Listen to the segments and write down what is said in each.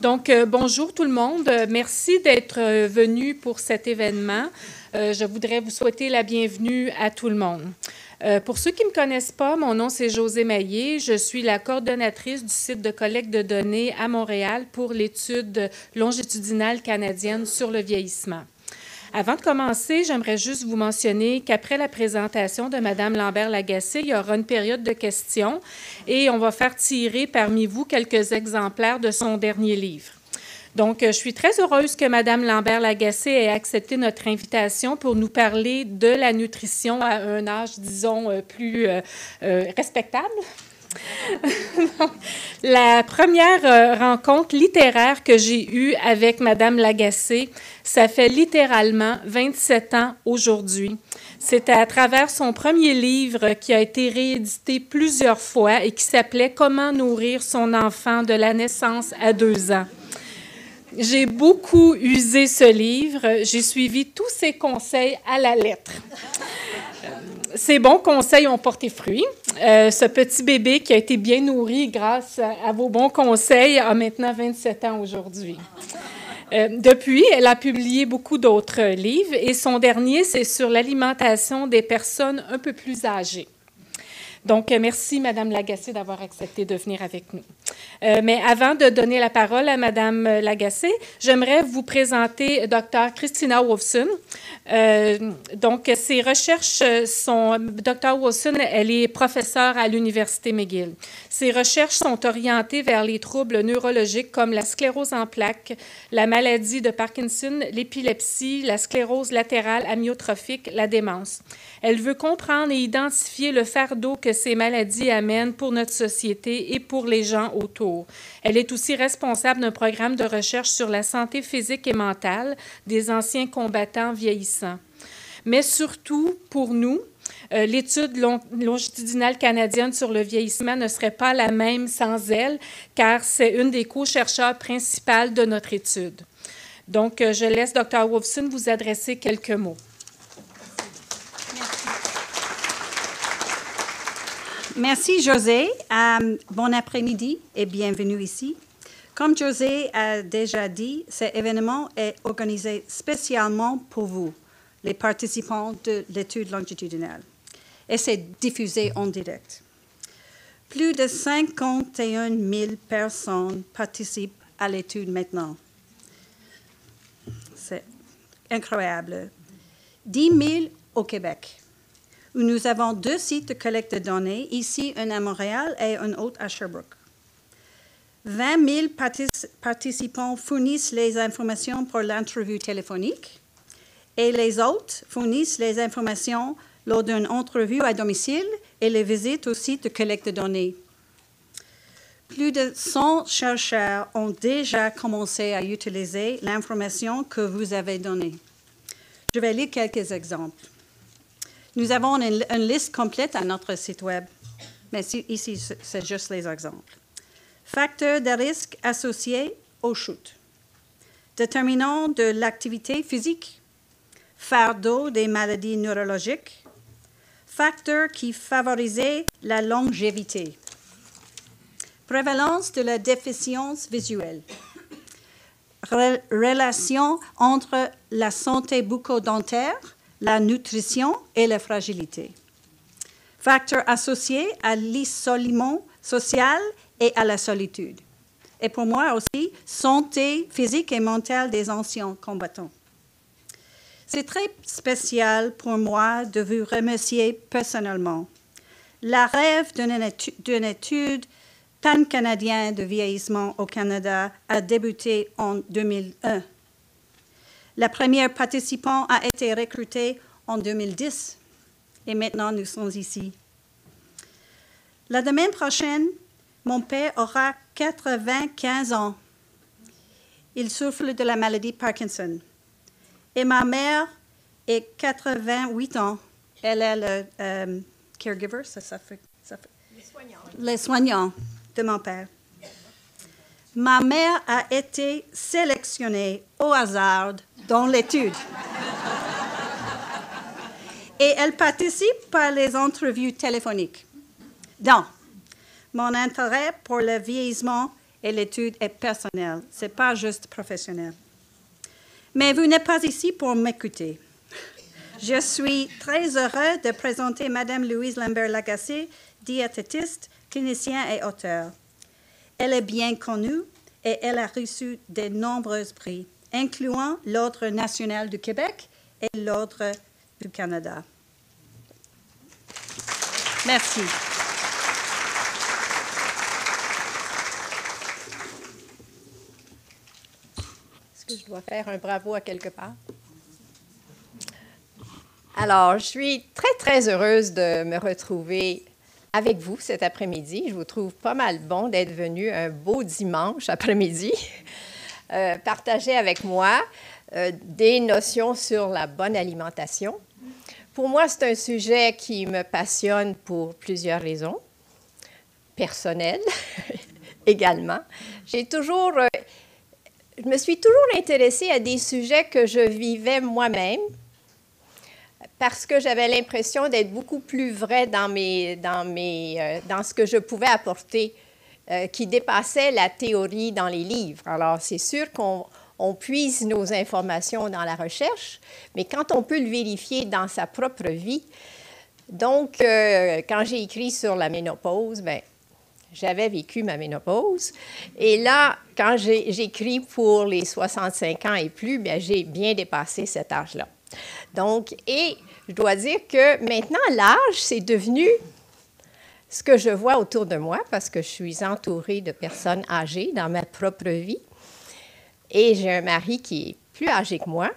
Donc, bonjour tout le monde. Merci d'être venus pour cet événement. Je voudrais vous souhaiter la bienvenue à tout le monde. Pour ceux qui ne me connaissent pas, mon nom, c'est Josée Maillé. Je suis la coordonnatrice du site de collecte de données à Montréal pour l'étude longitudinale canadienne sur le vieillissement. Avant de commencer, j'aimerais juste vous mentionner qu'après la présentation de Mme Lambert-Lagacé, il y aura une période de questions et on va faire tirer parmi vous quelques exemplaires de son dernier livre. Donc, je suis très heureuse que Mme Lambert-Lagacé ait accepté notre invitation pour nous parler de la nutrition à un âge, disons, plus respectable. La première rencontre littéraire que j'ai eue avec Mme Lagacé, ça fait littéralement 27 ans aujourd'hui. C'était à travers son premier livre qui a été réédité plusieurs fois et qui s'appelait « Comment nourrir son enfant de la naissance à 2 ans ». J'ai beaucoup usé ce livre. J'ai suivi tous ses conseils à la lettre. Ces bons conseils ont porté fruit. Ce petit bébé qui a été bien nourri grâce à vos bons conseils a maintenant 27 ans aujourd'hui. Depuis, elle a publié beaucoup d'autres livres et son dernier, c'est sur l'alimentation des personnes un peu plus âgées. Donc, merci, Mme Lagacé, d'avoir accepté de venir avec nous. Mais avant de donner la parole à Mme Lagacé, j'aimerais vous présenter Dr. Christina Wolfson. Donc, ses recherches sont... Dr. Wolfson, elle est professeure à l'Université McGill. Ses recherches sont orientées vers les troubles neurologiques comme la sclérose en plaques, la maladie de Parkinson, l'épilepsie, la sclérose latérale amyotrophique, la démence. Elle veut comprendre et identifier le fardeau que ces maladies amènent pour notre société et pour les gens autour. Elle est aussi responsable d'un programme de recherche sur la santé physique et mentale des anciens combattants vieillissants. Mais surtout, pour nous, l'étude longitudinale canadienne sur le vieillissement ne serait pas la même sans elle, car c'est une des co-chercheurs principales de notre étude. Donc, je laisse Dr. Wolfson vous adresser quelques mots. Merci, Josée. Bon après-midi et bienvenue ici. Comme Josée a déjà dit, cet événement est organisé spécialement pour vous, les participants de l'étude longitudinale, et c'est diffusé en direct. Plus de 51 000 personnes participent à l'étude maintenant. C'est incroyable. 10 000 au Québec. Nous avons 2 sites de collecte de données, ici un à Montréal et un autre à Sherbrooke. 20 000 participants fournissent les informations pour l'entrevue téléphonique et les autres fournissent les informations lors d'une entrevue à domicile et les visites au site de collecte de données. Plus de 100 chercheurs ont déjà commencé à utiliser l'information que vous avez donnée. Je vais lire quelques exemples. Nous avons une liste complète à notre site Web, mais ici, c'est juste les exemples. Facteurs de risque associés aux chutes. Déterminants de l'activité physique. Fardeau des maladies neurologiques. Facteurs qui favorisaient la longévité. Prévalence de la déficience visuelle. Relation entre la santé bucco-dentaire, la nutrition et la fragilité. Facteurs associés à l'isolement social et à la solitude. Et pour moi aussi, santé physique et mentale des anciens combattants. C'est très spécial pour moi de vous remercier personnellement. La rêve d'une étude pan-canadienne de vieillissement au Canada a débuté en 2001. La première participant a été recrutée en 2010 et maintenant nous sommes ici. La semaine prochaine, mon père aura 95 ans. Il souffre de la maladie Parkinson. Et ma mère est 88 ans. Elle est le caregiver, les soignants de mon père. Ma mère a été sélectionnée au hasard dans l'étude. Et elle participe par les entrevues téléphoniques. Donc, mon intérêt pour le vieillissement et l'étude est personnelle, ce n'est pas juste professionnel. Mais vous n'êtes pas ici pour m'écouter. Je suis très heureux de présenter Madame Louise Lambert-Lagacé, diététiste, clinicienne et auteure. Elle est bien connue et elle a reçu de nombreux prix, incluant l'Ordre national du Québec et l'Ordre du Canada. Merci. Est-ce que je dois faire un bravo à quelque part? Alors, je suis très, très heureuse de me retrouver avec vous cet après-midi. Je vous trouve pas mal bon d'être venu un beau dimanche après-midi, partager avec moi des notions sur la bonne alimentation. Pour moi, c'est un sujet qui me passionne pour plusieurs raisons, personnelles également. Je me suis toujours intéressée à des sujets que je vivais moi-même parce que j'avais l'impression d'être beaucoup plus vraie dans ce que je pouvais apporter qui dépassait la théorie dans les livres. Alors, c'est sûr qu'on puise nos informations dans la recherche, mais quand on peut le vérifier dans sa propre vie. Donc, quand j'ai écrit sur la ménopause, bien, j'avais vécu ma ménopause. Et là, quand j'écris pour les 65 ans et plus, bien, j'ai bien dépassé cet âge-là. Donc, et je dois dire que maintenant, l'âge, c'est devenu ce que je vois autour de moi, parce que je suis entourée de personnes âgées dans ma propre vie. Et j'ai un mari qui est plus âgé que moi,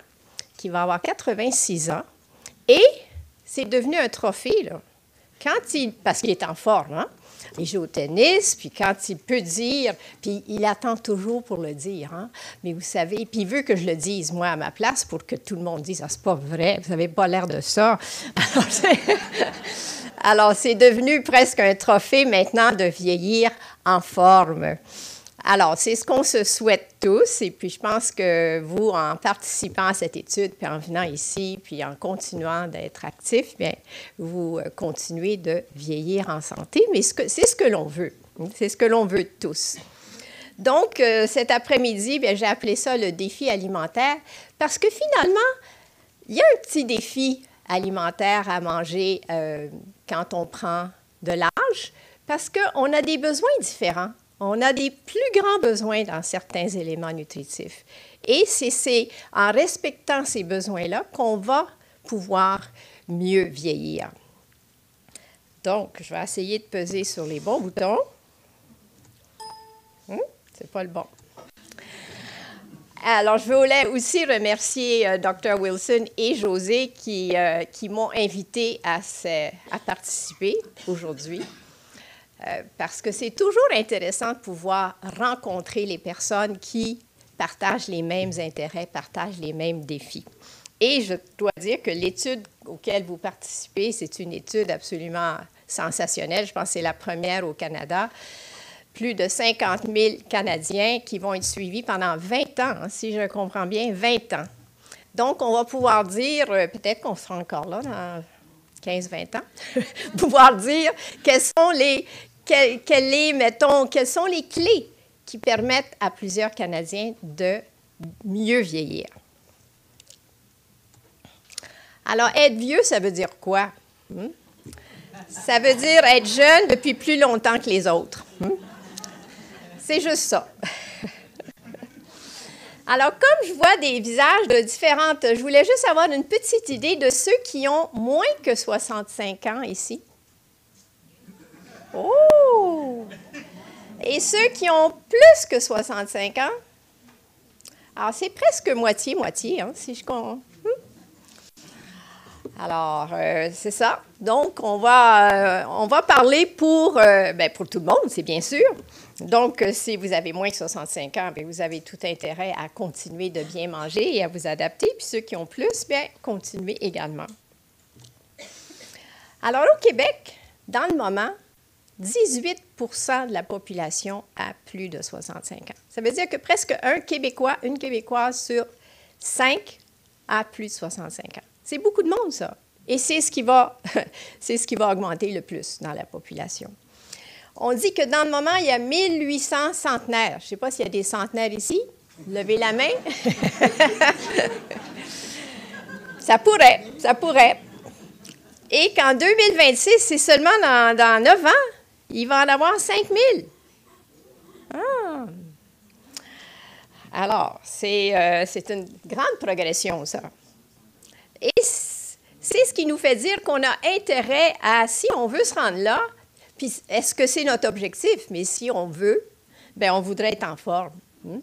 qui va avoir 86 ans. Et c'est devenu un trophée, là. Parce qu'il est en forme, hein? Il joue au tennis, puis quand il peut dire, puis il attend toujours pour le dire, hein? Mais vous savez, puis il veut que je le dise, moi, à ma place, pour que tout le monde dise, ah, c'est pas vrai, vous n'avez pas l'air de ça. Alors, c'est devenu presque un trophée maintenant de vieillir en forme. Alors, c'est ce qu'on se souhaite tous, et puis je pense que vous, en participant à cette étude, puis en venant ici, puis en continuant d'être actif, bien, vous continuez de vieillir en santé, mais c'est ce que l'on veut, c'est ce que l'on veut tous. Donc, cet après-midi, bien, j'ai appelé ça le défi alimentaire, parce que finalement, il y a un petit défi alimentaire à manger quand on prend de l'âge, parce qu'on a des besoins différents. On a des plus grands besoins dans certains éléments nutritifs. Et c'est en respectant ces besoins-là qu'on va pouvoir mieux vieillir. Donc, je vais essayer de peser sur les bons boutons. C'est pas le bon. Alors, je voulais aussi remercier Dr. Wilson et Josée qui m'ont invité à participer aujourd'hui. Parce que c'est toujours intéressant de pouvoir rencontrer les personnes qui partagent les mêmes intérêts, partagent les mêmes défis. Et je dois dire que l'étude auquel vous participez, c'est une étude absolument sensationnelle. Je pense que c'est la première au Canada. Plus de 50 000 Canadiens qui vont être suivis pendant 20 ans, hein, si je comprends bien, 20 ans. Donc, on va pouvoir dire, peut-être qu'on sera encore là dans 15-20 ans, pouvoir dire quelles sont les clés qui permettent à plusieurs Canadiens de mieux vieillir. Alors, être vieux, ça veut dire quoi? Ça veut dire être jeune depuis plus longtemps que les autres. C'est juste ça. Alors, comme je vois des visages de différentes, je voulais juste avoir une petite idée de ceux qui ont moins que 65 ans ici. Oh! Et ceux qui ont plus que 65 ans? Alors, c'est presque moitié-moitié, hein, si je compte. Alors, c'est ça. Donc, on va parler pour tout le monde, c'est bien sûr. Donc, si vous avez moins que 65 ans, bien, vous avez tout intérêt à continuer de bien manger et à vous adapter. Puis ceux qui ont plus, bien, continuez également. Alors, au Québec, dans le moment, 18% de la population a plus de 65 ans. Ça veut dire que presque un Québécois, une Québécoise sur 5 a plus de 65 ans. C'est beaucoup de monde, ça. Et c'est ce qui va augmenter le plus dans la population. On dit que dans le moment, il y a 1800 centenaires. Je ne sais pas s'il y a des centenaires ici. Levez la main. Ça pourrait, ça pourrait. Et qu'en 2026, c'est seulement dans 9 ans, il va en avoir 5000. Ah. Alors, c'est une grande progression, ça. Et c'est ce qui nous fait dire qu'on a intérêt à, si on veut se rendre là, puis est-ce que c'est notre objectif? Mais si on veut, bien, on voudrait être en forme. Hein?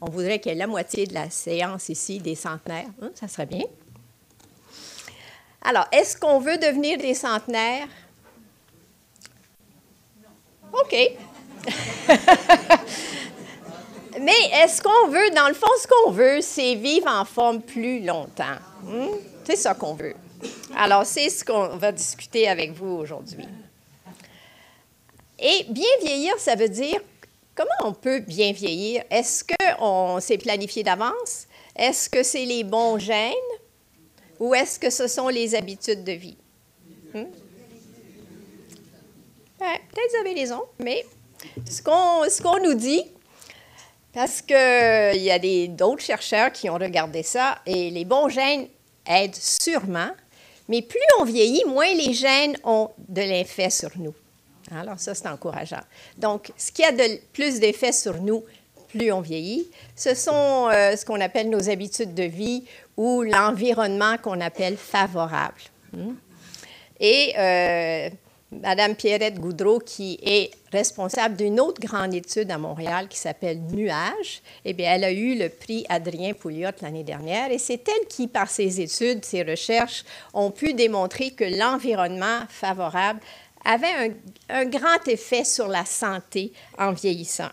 On voudrait qu'il y ait la moitié de la séance ici des centenaires. Hein? Ça serait bien. Alors, est-ce qu'on veut devenir des centenaires? OK. Mais est-ce qu'on veut, dans le fond, ce qu'on veut, c'est vivre en forme plus longtemps. Hmm? C'est ça qu'on veut. Alors, c'est ce qu'on va discuter avec vous aujourd'hui. Et bien vieillir, ça veut dire, comment on peut bien vieillir? Est-ce qu'on s'est planifié d'avance? Est-ce que c'est les bons gènes? Ou est-ce que ce sont les habitudes de vie? Hmm? Ouais, peut-être vous avez raison, mais ce qu'on nous dit, parce qu'il y a d'autres chercheurs qui ont regardé ça, et les bons gènes aident sûrement, mais plus on vieillit, moins les gènes ont de l'effet sur nous. Alors ça, c'est encourageant. Donc, ce qui a de plus d'effet sur nous, plus on vieillit, ce sont ce qu'on appelle nos habitudes de vie ou l'environnement qu'on appelle favorable. Hmm? Et Madame Pierrette Goudreau, qui est responsable d'une autre grande étude à Montréal qui s'appelle Nuage, eh bien, elle a eu le prix Adrien Pouliot l'année dernière. Et c'est elle qui, par ses études, ses recherches, ont pu démontrer que l'environnement favorable avait un grand effet sur la santé en vieillissant.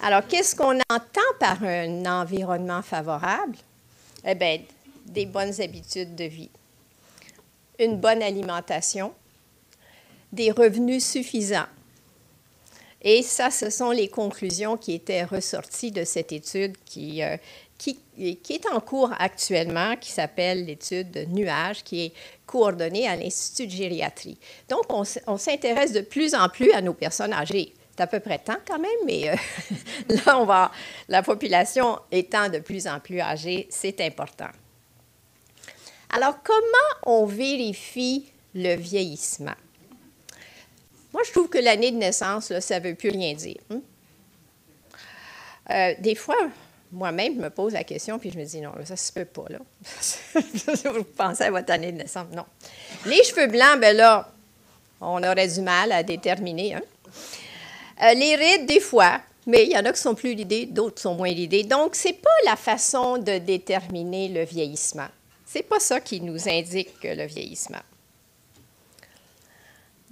Alors, qu'est-ce qu'on entend par un environnement favorable? Eh bien, des bonnes habitudes de vie, une bonne alimentation, des revenus suffisants. Et ça, ce sont les conclusions qui étaient ressorties de cette étude qui est en cours actuellement, qui s'appelle l'étude de Nuage, qui est coordonnée à l'Institut de gériatrie. Donc, on s'intéresse de plus en plus à nos personnes âgées. C'est à peu près temps quand même, mais là, la population étant de plus en plus âgée, c'est important. Alors, comment on vérifie le vieillissement? Moi, je trouve que l'année de naissance, là, ça ne veut plus rien dire. Hein? Des fois, moi-même, je me pose la question, puis je me dis, non, là, ça ne se peut pas, là. Vous pensez à votre année de naissance? Non. Les cheveux blancs, bien là, on aurait du mal à déterminer. Hein? Les rides, des fois, mais il y en a qui sont plus ridées, d'autres sont moins ridées. Donc, ce n'est pas la façon de déterminer le vieillissement. Ce n'est pas ça qui nous indique le vieillissement.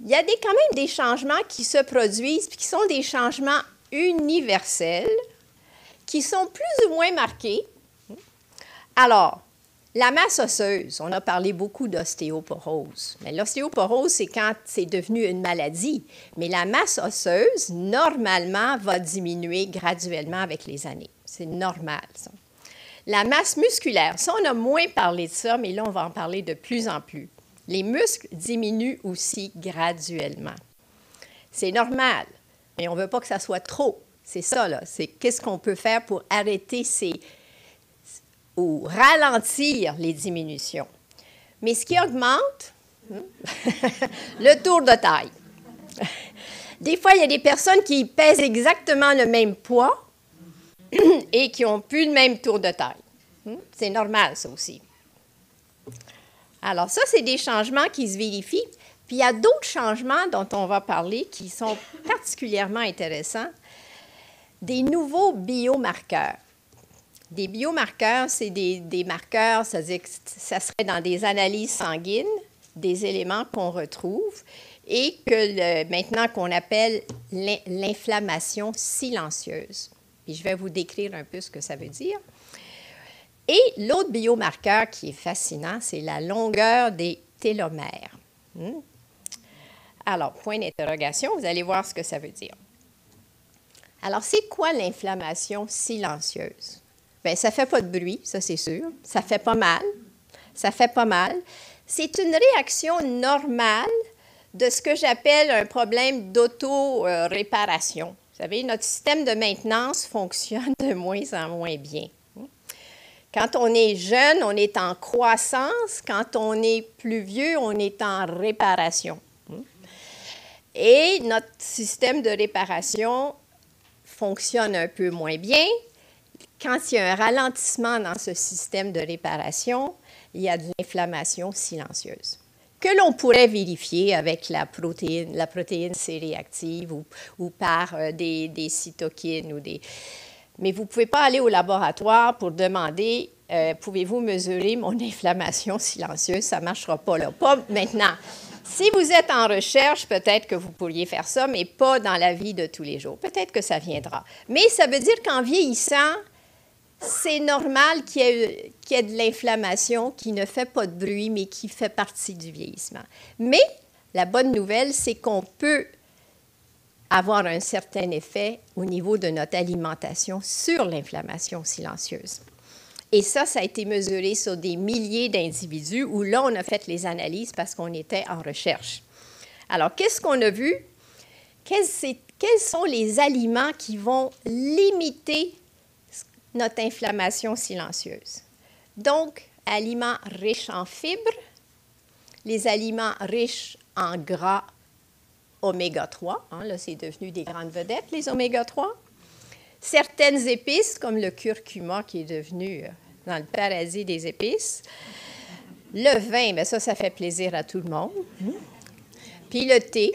Il y a quand même des changements qui se produisent, puis qui sont des changements universels, qui sont plus ou moins marqués. Alors, la masse osseuse, on a parlé beaucoup d'ostéoporose. Mais l'ostéoporose, c'est quand c'est devenu une maladie. Mais la masse osseuse, normalement, va diminuer graduellement avec les années. C'est normal, ça. La masse musculaire, ça, on a moins parlé de ça, mais là, on va en parler de plus en plus. Les muscles diminuent aussi graduellement. C'est normal, mais on ne veut pas que ça soit trop. C'est ça, là. C'est qu'est-ce qu'on peut faire pour arrêter ou ralentir les diminutions. Mais ce qui augmente, le tour de taille. Des fois, il y a des personnes qui pèsent exactement le même poids et qui n'ont plus le même tour de taille. C'est normal, ça aussi. Alors ça, c'est des changements qui se vérifient. Puis il y a d'autres changements dont on va parler qui sont particulièrement intéressants. Des nouveaux biomarqueurs. Des biomarqueurs, c'est des marqueurs, c'est-à-dire que ça serait dans des analyses sanguines, des éléments qu'on retrouve et que maintenant qu'on appelle l'inflammation silencieuse. Puis je vais vous décrire un peu ce que ça veut dire. Et l'autre biomarqueur qui est fascinant, c'est la longueur des télomères. Alors, point d'interrogation, vous allez voir ce que ça veut dire. Alors, c'est quoi l'inflammation silencieuse? Bien, ça ne fait pas de bruit, ça c'est sûr. Ça fait pas mal. Ça fait pas mal. C'est une réaction normale de ce que j'appelle un problème d'auto-réparation. Vous savez, notre système de maintenance fonctionne de moins en moins bien. Quand on est jeune, on est en croissance. Quand on est plus vieux, on est en réparation. Et notre système de réparation fonctionne un peu moins bien. Quand il y a un ralentissement dans ce système de réparation, il y a de l'inflammation silencieuse, que l'on pourrait vérifier avec la protéine C réactive ou par des cytokines. Mais vous ne pouvez pas aller au laboratoire pour demander « Pouvez-vous mesurer mon inflammation silencieuse? » Ça ne marchera pas là. Pas maintenant. Si vous êtes en recherche, peut-être que vous pourriez faire ça, mais pas dans la vie de tous les jours. Peut-être que ça viendra. Mais ça veut dire qu'en vieillissant, c'est normal qu'il y ait de l'inflammation qui ne fait pas de bruit, mais qui fait partie du vieillissement. Mais la bonne nouvelle, c'est qu'on peut avoir un certain effet au niveau de notre alimentation sur l'inflammation silencieuse. Et ça, ça a été mesuré sur des milliers d'individus où là, on a fait les analyses parce qu'on était en recherche. Alors, qu'est-ce qu'on a vu? Quels sont les aliments qui vont limiter notre inflammation silencieuse? Donc, aliments riches en fibres, les aliments riches en gras oméga-3, hein, là, c'est devenu des grandes vedettes, les oméga-3. Certaines épices, comme le curcuma qui est devenu dans le paradis des épices. Le vin, bien ça, ça fait plaisir à tout le monde. Puis le thé,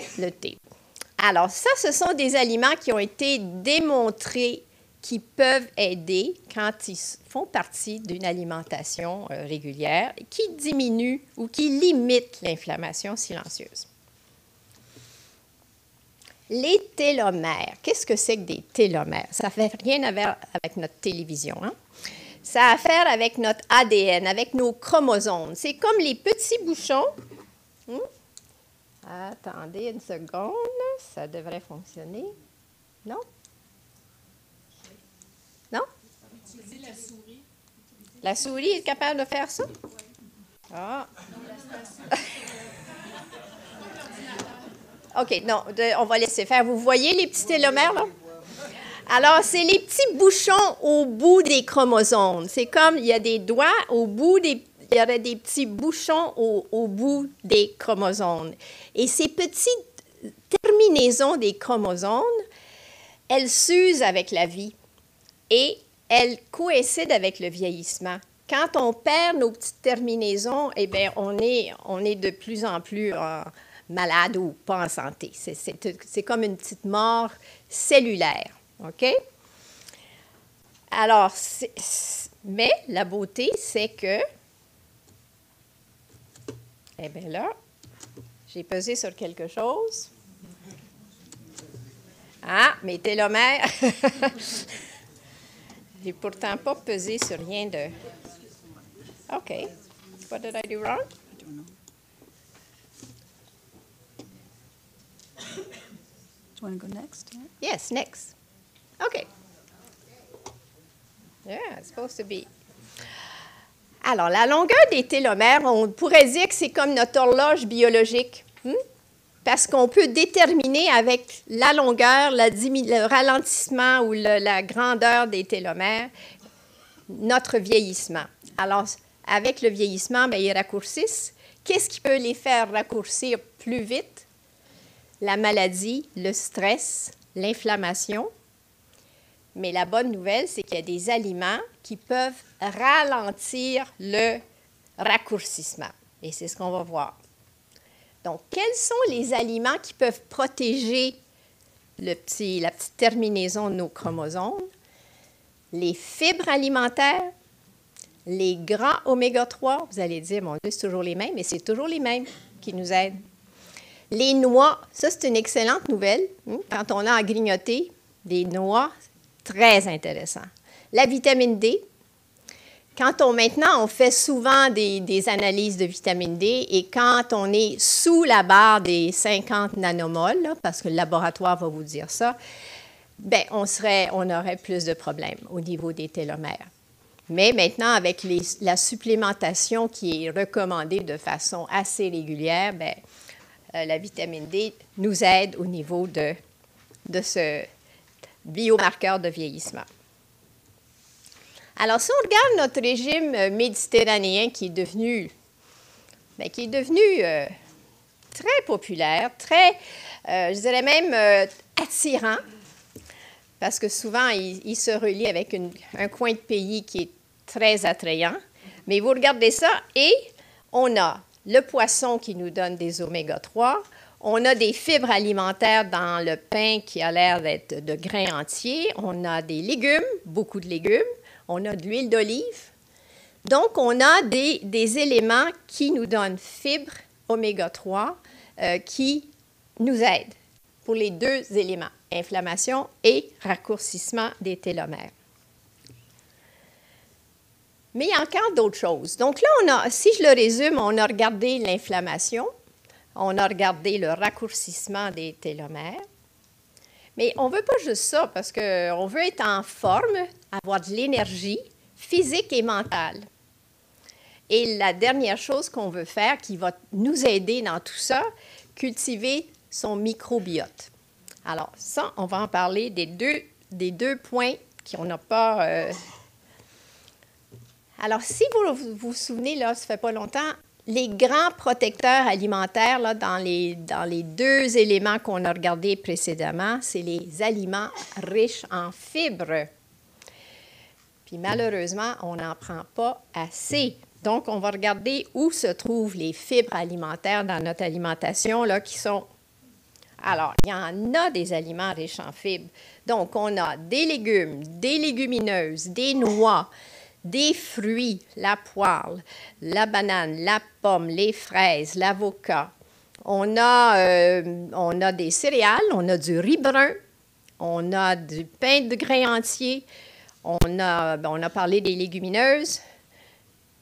Alors ça, ce sont des aliments qui ont été démontrés qui peuvent aider quand ils font partie d'une alimentation régulière qui diminue ou qui limite l'inflammation silencieuse. Les télomères. Qu'est-ce que c'est que des télomères? Ça ne fait rien à voir avec notre télévision. Hein? Ça a à faire avec notre ADN, avec nos chromosomes. C'est comme les petits bouchons. Attendez une seconde. Ça devrait fonctionner. Non? Non? Utilisez la souris. La souris est capable de faire ça? Ah! OK, non, on va laisser faire. Vous voyez les petits télomères, là? Alors, c'est les petits bouchons au bout des chromosomes. C'est comme il y a des doigts au bout des... Il y aurait des petits bouchons au bout des chromosomes. Et ces petites terminaisons des chromosomes, elles s'usent avec la vie et elles coïncident avec le vieillissement. Quand on perd nos petites terminaisons, eh bien, on est de plus en plus... malade ou pas en santé. C'est comme une petite mort cellulaire, OK? Alors, mais la beauté, c'est que... Eh bien là, j'ai pesé sur quelque chose. Ah, mes télomères! J'ai pourtant pas pesé sur rien de... OK. What did I do wrong? Do you want to go next? Yeah. Yes, next. OK. Yeah, it's supposed to be. Alors, la longueur des télomères, on pourrait dire que c'est comme notre horloge biologique, parce qu'on peut déterminer avec la longueur, le ralentissement ou la grandeur des télomères, notre vieillissement. Alors, avec le vieillissement, bien, ils raccourcissent. Qu'est-ce qui peut les faire raccourcir plus vite? La maladie, le stress, l'inflammation. Mais la bonne nouvelle, c'est qu'il y a des aliments qui peuvent ralentir le raccourcissement. Et c'est ce qu'on va voir. Donc, quels sont les aliments qui peuvent protéger la petite terminaison de nos chromosomes? Les fibres alimentaires, les gras oméga-3. Vous allez dire, mon Dieu, c'est toujours les mêmes, mais c'est toujours les mêmes qui nous aident. Les noix, ça c'est une excellente nouvelle. Quand on a à grignoter des noix, très intéressant. La vitamine D. Quand maintenant, on fait souvent des analyses de vitamine D et quand on est sous la barre des 50 nanomoles, là, parce que le laboratoire va vous dire ça, bien, on aurait plus de problèmes au niveau des télomères. Mais maintenant, avec la supplémentation qui est recommandée de façon assez régulière, bien, la vitamine D nous aide au niveau de ce biomarqueur de vieillissement. Alors, si on regarde notre régime méditerranéen qui est devenu, très populaire, très, je dirais même attirant, parce que souvent, il se relie avec un coin de pays qui est très attrayant. Mais vous regardez ça et on a le poisson qui nous donne des oméga-3, on a des fibres alimentaires dans le pain qui a l'air d'être de grains entiers, on a des légumes, beaucoup de légumes, on a de l'huile d'olive. Donc, on a des éléments qui nous donnent fibres, oméga-3, qui nous aident pour les deux éléments, inflammation et raccourcissement des télomères. Mais il y a encore d'autres choses. Donc là, si je le résume, on a regardé l'inflammation, on a regardé le raccourcissement des télomères. Mais on ne veut pas juste ça parce qu'on veut être en forme, avoir de l'énergie physique et mentale. Et la dernière chose qu'on veut faire qui va nous aider dans tout ça, cultiver son microbiote. Alors ça, on va en parler des deux points qu'on n'a pas... Alors, si vous souvenez, là, ça ne fait pas longtemps, les grands protecteurs alimentaires là, dans les deux éléments qu'on a regardés précédemment, c'est les aliments riches en fibres. Puis malheureusement, on n'en prend pas assez. Donc, on va regarder où se trouvent les fibres alimentaires dans notre alimentation là, qui sont... Alors, il y en a des aliments riches en fibres. Donc, on a des légumes, des légumineuses, des noix, des fruits, la poire, la banane, la pomme, les fraises, l'avocat. On a des céréales, on a du riz brun, on a du pain de grains entier, on a parlé des légumineuses.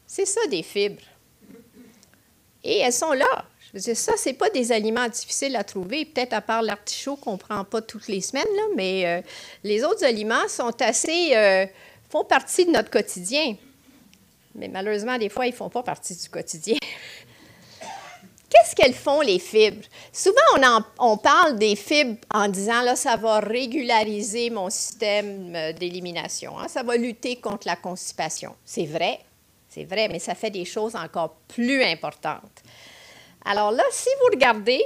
C'est ça, des fibres. Et elles sont là. Je veux dire, ça, ce n'est pas des aliments difficiles à trouver, peut-être à part l'artichaut qu'on ne prend pas toutes les semaines, là, mais les autres aliments sont assez... font partie de notre quotidien. Mais malheureusement, des fois, ils ne font pas partie du quotidien. Qu'est-ce qu'elles font, les fibres? Souvent, on parle des fibres en disant, là, ça va régulariser mon système d'élimination, hein, ça va lutter contre la constipation. C'est vrai, mais ça fait des choses encore plus importantes. Alors là, si vous regardez,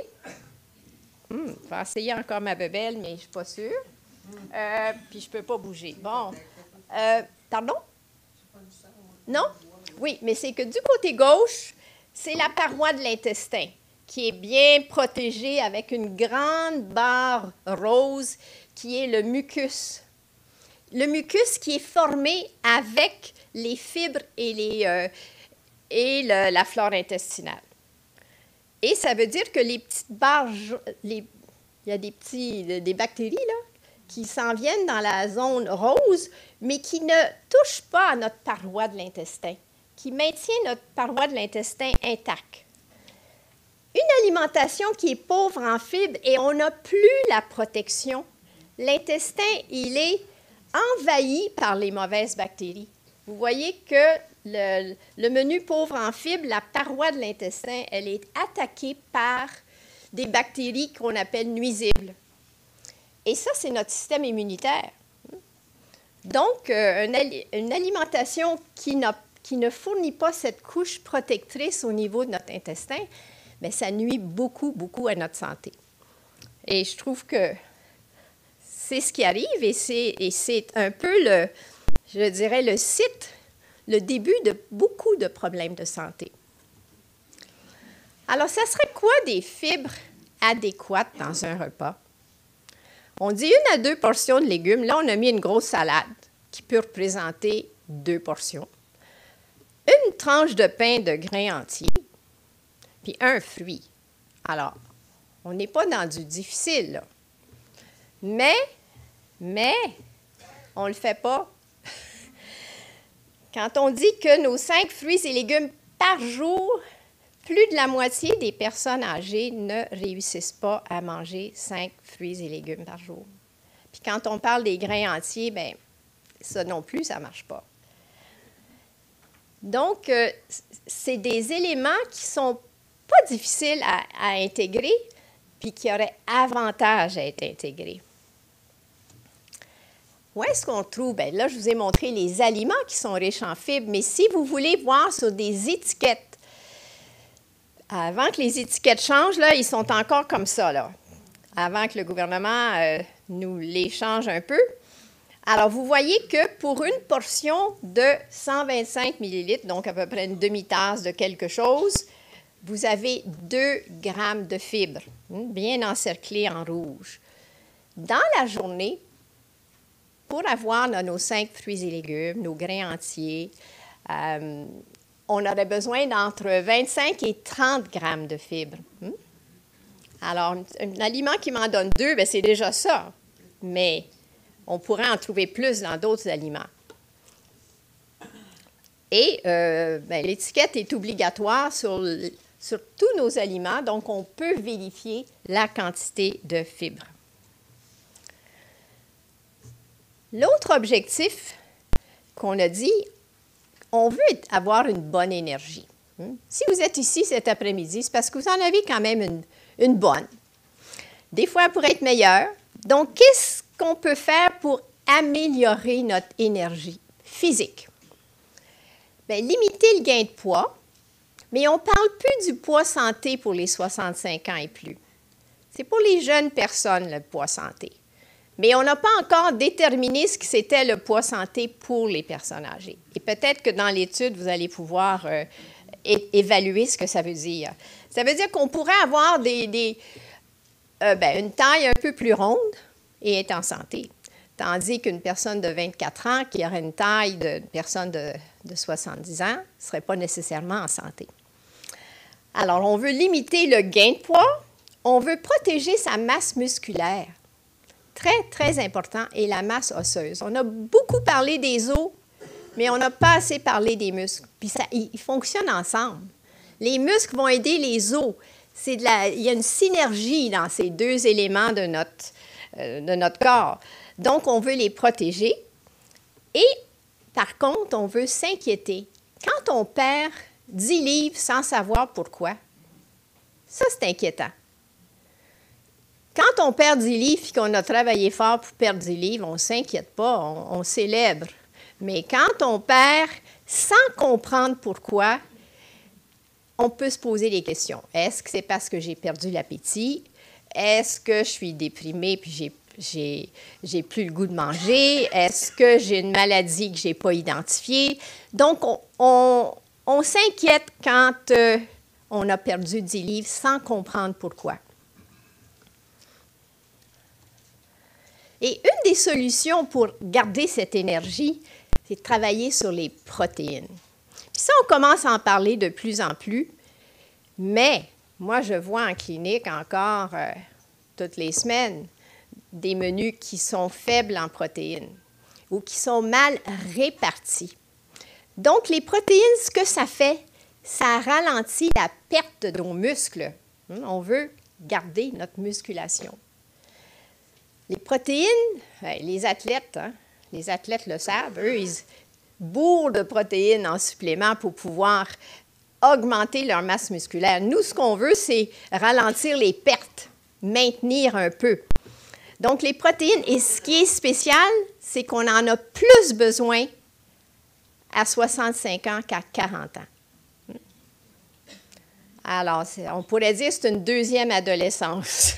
je vais essayer encore ma bebelle, mais je ne suis pas sûre, puis je ne peux pas bouger. Bon. Pardon? Non? Oui, mais c'est que du côté gauche, c'est la paroi de l'intestin qui est bien protégée avec une grande barre rose qui est le mucus. Le mucus qui est formé avec les fibres et la flore intestinale. Et ça veut dire que les petites barres, il y a des bactéries là, qui s'en viennent dans la zone rose, mais qui ne touchent pas à notre paroi de l'intestin, qui maintient notre paroi de l'intestin intacte. Une alimentation qui est pauvre en fibres et on n'a plus la protection. L'intestin, il est envahi par les mauvaises bactéries. Vous voyez que le menu pauvre en fibres, la paroi de l'intestin, elle est attaquée par des bactéries qu'on appelle nuisibles. Et ça, c'est notre système immunitaire. Donc, une alimentation qui ne fournit pas cette couche protectrice au niveau de notre intestin, bien, ça nuit beaucoup, beaucoup à notre santé. Et je trouve que c'est ce qui arrive et c'est un peu, je dirais, le début de beaucoup de problèmes de santé. Alors, ça serait quoi des fibres adéquates dans un repas? On dit 1 à 2 portions de légumes. Là, on a mis une grosse salade qui peut représenter 2 portions. Une tranche de pain de grains entiers, puis un fruit. Alors, on n'est pas dans du difficile, là. Mais, on ne le fait pas. Quand on dit que nos 5 fruits et légumes par jour, plus de la moitié des personnes âgées ne réussissent pas à manger 5 fruits et légumes par jour. Puis quand on parle des grains entiers, bien, ça non plus, ça ne marche pas. Donc, c'est des éléments qui sont pas difficiles à intégrer, puis qui auraient avantage à être intégrés. Où est-ce qu'on trouve? Bien, là, je vous ai montré les aliments qui sont riches en fibres, mais si vous voulez voir sur des étiquettes, avant que les étiquettes changent, là, ils sont encore comme ça, là, avant que le gouvernement nous les change un peu. Alors, vous voyez que pour une portion de 125 ml, donc à peu près une demi-tasse de quelque chose, vous avez 2 grammes de fibres, bien encerclées en rouge. Dans la journée, pour avoir là, nos 5 fruits et légumes, nos grains entiers, on aurait besoin d'entre 25 et 30 grammes de fibres. Alors, un aliment qui m'en donne 2, bien, c'est déjà ça, mais on pourrait en trouver plus dans d'autres aliments. Et ben, l'étiquette est obligatoire sur tous nos aliments, donc on peut vérifier la quantité de fibres. L'autre objectif qu'on a dit, on veut avoir une bonne énergie. Si vous êtes ici cet après-midi, c'est parce que vous en avez quand même une bonne. Des fois, elle pourrait être meilleure. Donc, qu'est-ce qu'on peut faire pour améliorer notre énergie physique? Bien, limiter le gain de poids, mais on ne parle plus du poids santé pour les 65 ans et plus. C'est pour les jeunes personnes, le poids santé. Mais on n'a pas encore déterminé ce que c'était le poids santé pour les personnes âgées. Et peut-être que dans l'étude, vous allez pouvoir évaluer ce que ça veut dire. Ça veut dire qu'on pourrait avoir une taille un peu plus ronde et être en santé. Tandis qu'une personne de 24 ans qui aurait une taille d'une personne de 70 ans ne serait pas nécessairement en santé. Alors, on veut limiter le gain de poids. On veut protéger sa masse musculaire. Très, très important, et la masse osseuse. On a beaucoup parlé des os, mais on n'a pas assez parlé des muscles. Puis ça, ils fonctionnent ensemble. Les muscles vont aider les os. Il y a une synergie dans ces deux éléments de notre corps. Donc, on veut les protéger. Et par contre, on veut s'inquiéter. Quand on perd 10 livres sans savoir pourquoi, ça, c'est inquiétant. Quand on perd 10 livres et qu'on a travaillé fort pour perdre 10 livres, on ne s'inquiète pas, on célèbre. Mais quand on perd sans comprendre pourquoi, on peut se poser des questions. Est-ce que c'est parce que j'ai perdu l'appétit? Est-ce que je suis déprimée puis j'ai plus le goût de manger? Est-ce que j'ai une maladie que je n'ai pas identifiée? Donc, on s'inquiète quand on a perdu 10 livres sans comprendre pourquoi. Et une des solutions pour garder cette énergie, c'est de travailler sur les protéines. Puis ça, on commence à en parler de plus en plus, mais moi, je vois en clinique encore toutes les semaines des menus qui sont faibles en protéines ou qui sont mal répartis. Donc, les protéines, ce que ça fait, ça ralentit la perte de nos muscles. On veut garder notre musculation. Les protéines, les athlètes le savent, eux, ils bourrent de protéines en supplément pour pouvoir augmenter leur masse musculaire. Nous, ce qu'on veut, c'est ralentir les pertes, maintenir un peu. Donc, les protéines, et ce qui est spécial, c'est qu'on en a plus besoin à 65 ans qu'à 40 ans. Alors, on pourrait dire que c'est une deuxième adolescence.